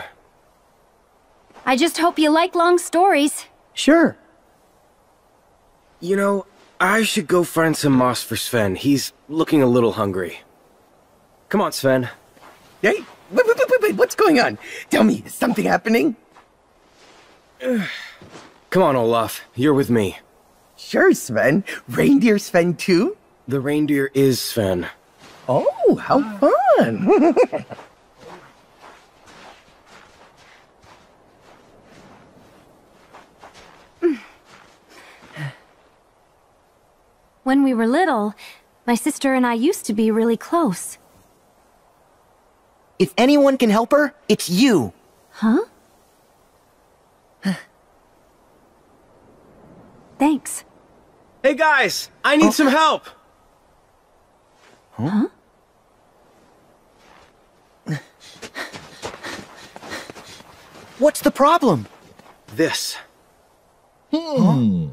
I just hope you like long stories. Sure. You know, I should go find some moss for Sven. He's looking a little hungry. Come on, Sven. Hey, wait, wait, wait, wait, what's going on? Tell me, is something happening? Come on, Olaf. You're with me. Sure, Sven. Reindeer Sven, too? The reindeer is Sven. Oh, how fun! When we were little, my sister and I used to be really close. If anyone can help her, it's you. Huh? Thanks. Hey guys, I need oh. some help. Huh? What's the problem? This. Hmm.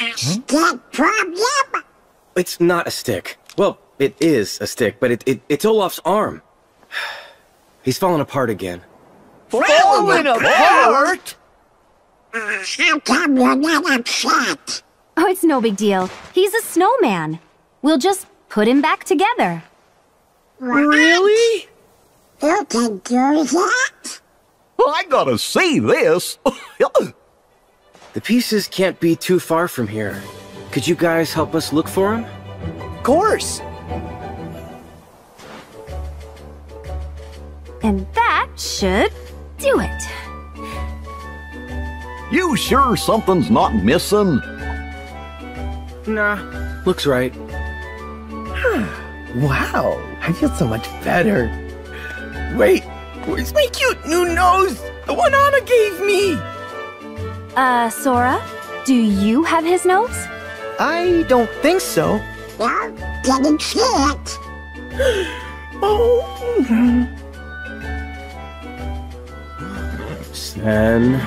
A stick problem? It's not a stick. Well, it is a stick, but it, it it's Olaf's arm. He's fallen apart again. Fallen apart? Uh, how come you're not upset? Oh, it's no big deal. He's a snowman. We'll just put him back together. What? Really? You can do that? Well, I gotta see this. The pieces can't be too far from here. Could you guys help us look for him? Of course. And that should do it. You sure something's not missing? Nah, looks right. Wow, I feel so much better. Wait, where's my cute new nose? The one Anna gave me! Uh, Sora, do you have his nose? I don't think so. Well, didn't see it. Oh. Sven.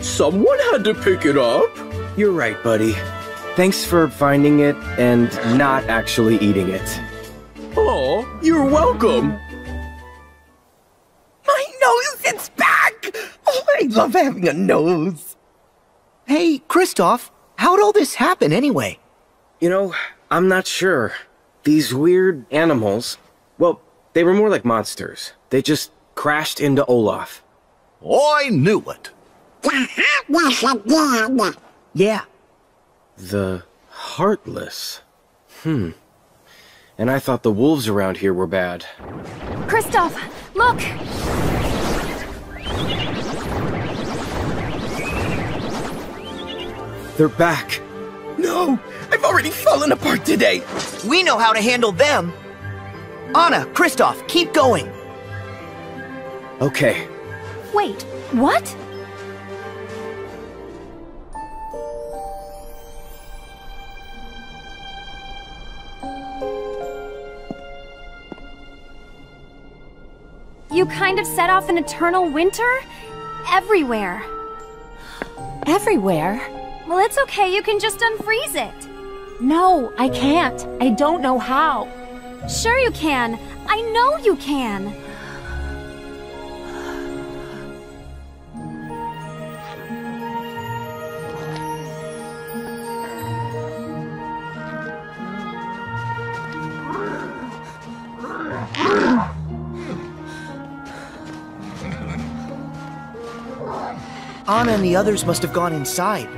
Someone had to pick it up. You're right, buddy. Thanks for finding it and not actually eating it. Oh, you're welcome. My nose is back! Oh, I love having a nose. Hey, Kristoff, how'd all this happen anyway? You know, I'm not sure. These weird animals, well, they were more like monsters. They just crashed into Olaf. Oh, I knew it. The Heartless again. Yeah. The Heartless. Hmm. And I thought the wolves around here were bad. Kristoff, look! They're back. No! I've already fallen apart today! We know how to handle them! Anna, Kristoff, keep going! Okay. Wait, what? You kind of set off an eternal winter? Everywhere. Everywhere? Well, it's okay, you can just unfreeze it. No, I can't. I don't know how. Sure you can. I know you can. Anna and the others must have gone inside.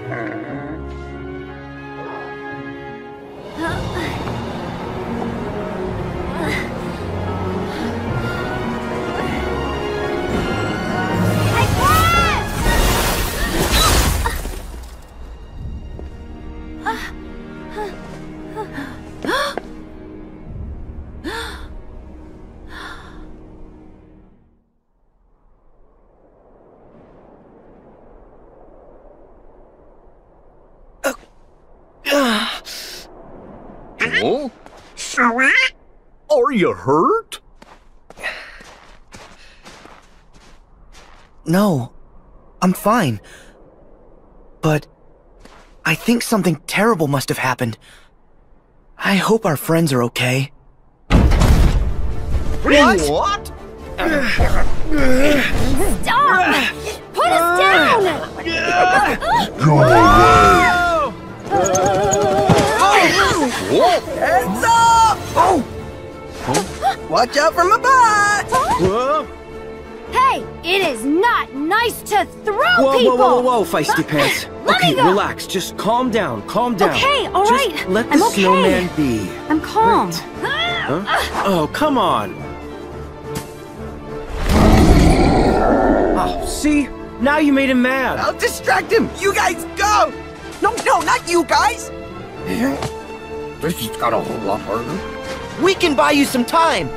Are you hurt? No, I'm fine. But I think something terrible must have happened. I hope our friends are okay. What? What? Stop! Put us down! Go away! Heads up! Oh! Watch out for my butt! Huh? Hey, it is not nice to throw whoa, people! Whoa, whoa, whoa, whoa, feisty pants. Okay, relax. Just calm down. Calm down. Okay, all right. Just let the I'm okay. snowman be. I'm calm. Right. Huh? Oh, come on. Oh, see? Now you made him mad. I'll distract him. You guys go! No, no, not you guys! This has got a whole lot harder. We can buy you some time!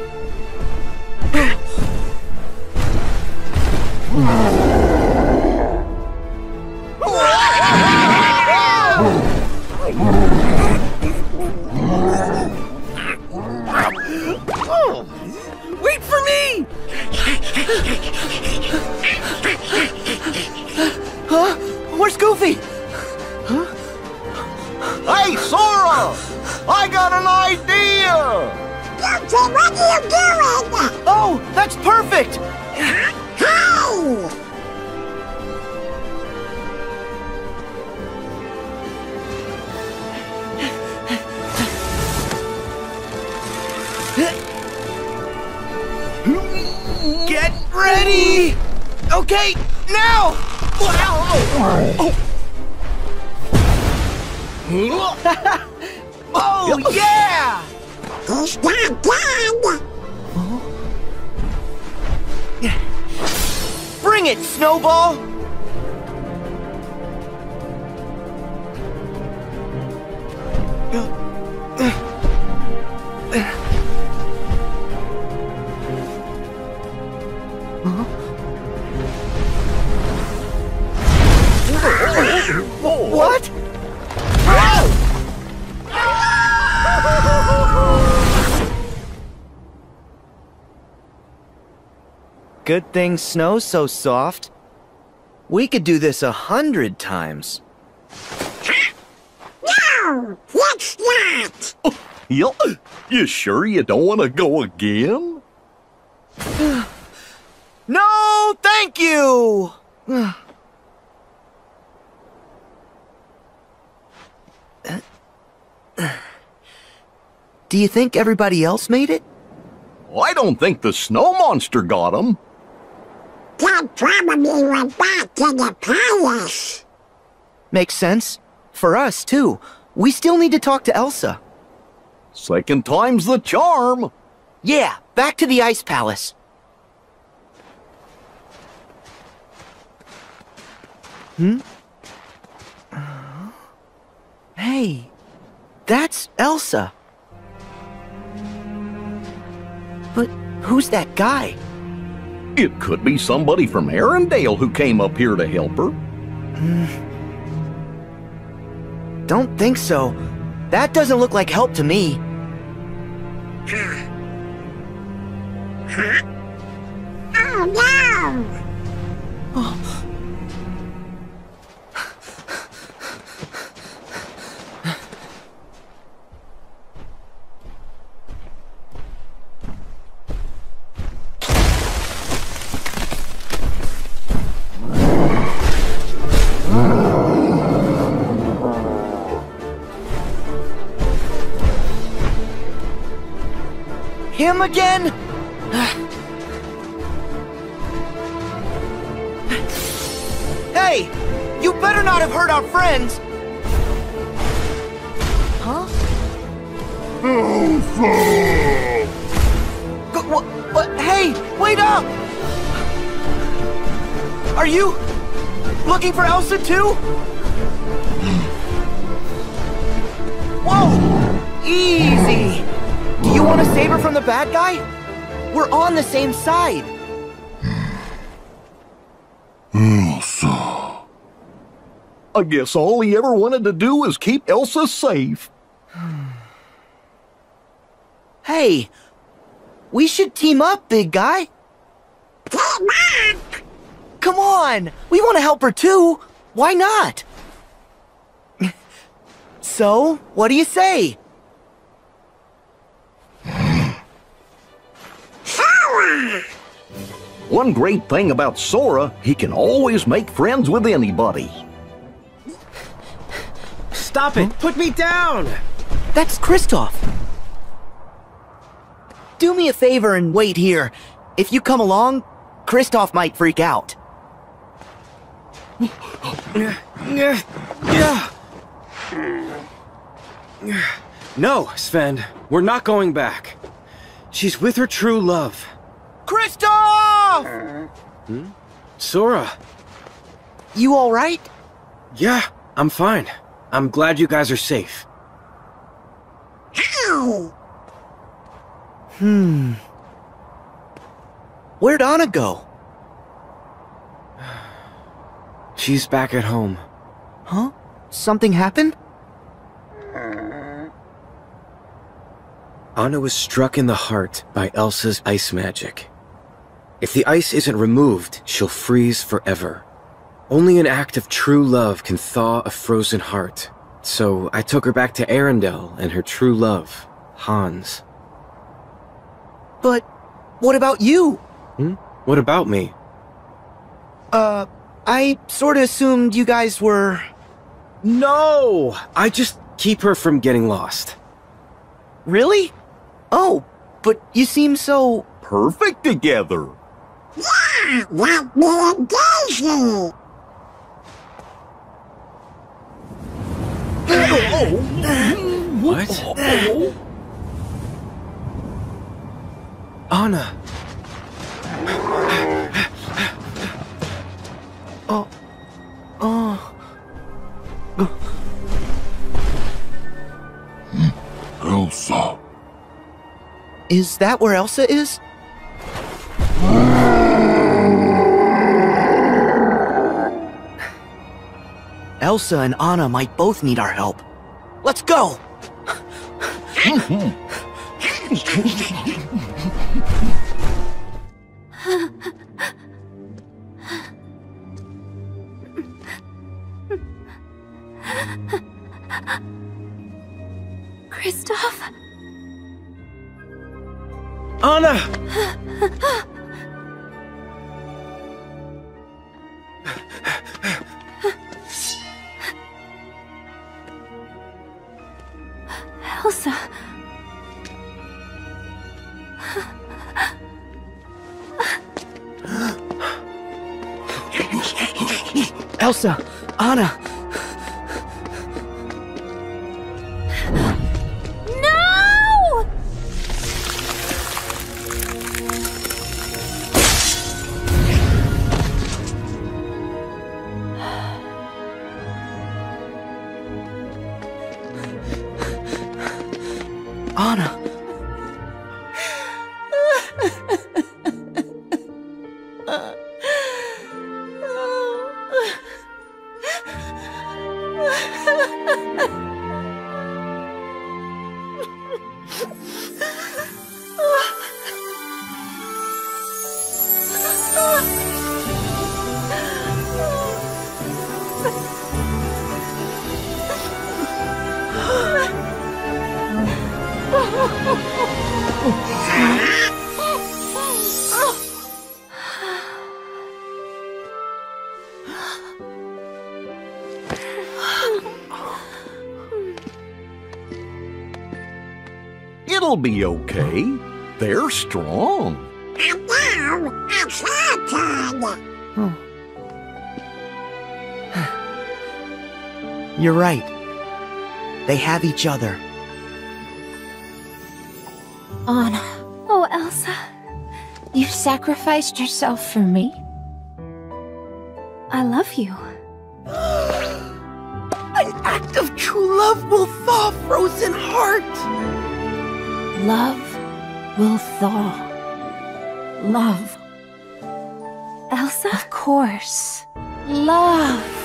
Wait for me! Huh? Where's Goofy? Huh? Hey, Sora! I got an idea! Goofy, what are you doing? Oh, that's perfect! Hey! Get ready! Okay, now! Wow! Oh, oh yeah! He's not dead! Huh? Bring it, Snowball! What? Good thing snow's so soft. We could do this a hundred times. No! What's that? Oh, you, you sure you don't want to go again? No, thank you! Do you think everybody else made it? I don't think the snow monster got him. They probably went back to the palace. Makes sense. For us, too. We still need to talk to Elsa. Second time's the charm. Yeah, back to the ice palace. Hmm? Uh, hey, that's Elsa. But who's that guy? It could be somebody from Arendelle who came up here to help her. Mm. Don't think so. That doesn't look like help to me. Huh. Huh? Oh, no! Oh. Him again? Hey, you better not have hurt our friends. Huh? Elsa! What, what, hey, wait up! Are you looking for Elsa too? Whoa! Easy. Do you want to save her from the bad guy? We're on the same side. Elsa. I guess all he ever wanted to do was keep Elsa safe. Hey, we should team up, big guy. Team up? Come on! We want to help her too! Why not? So, what do you say? Sorry! One great thing about Sora, he can always make friends with anybody. Stop it! Put me down! That's Kristoff! Do me a favor and wait here. If you come along, Kristoff might freak out. No, Sven. We're not going back. She's with her true love. Kristoff! Hmm? Sora. You alright? Yeah, I'm fine. I'm glad you guys are safe. Ow! Hmm. Where'd Anna go? She's back at home. Huh? Something happened? Anna was struck in the heart by Elsa's ice magic. If the ice isn't removed, she'll freeze forever. Only an act of true love can thaw a frozen heart. So I took her back to Arendelle and her true love, Hans. But what about you? Hmm? What about me? Uh, I sort of assumed you guys were... No! I just keep her from getting lost. Really? Oh, but you seem so... perfect together. Yeah, what more does it? What? Anna. Oh. Oh. Elsa. Is that where Elsa is? Elsa and Anna might both need our help. Let's go! Kristoff? Anna! Elsa. Elsa, Anna. It'll be okay. They're strong. And now it's our turn. You're right. They have each other. Anna. Oh, Elsa. You sacrificed yourself for me. I love you. An act of true love will thaw frozen heart. Love will thaw. Love. Elsa? Of course. Love.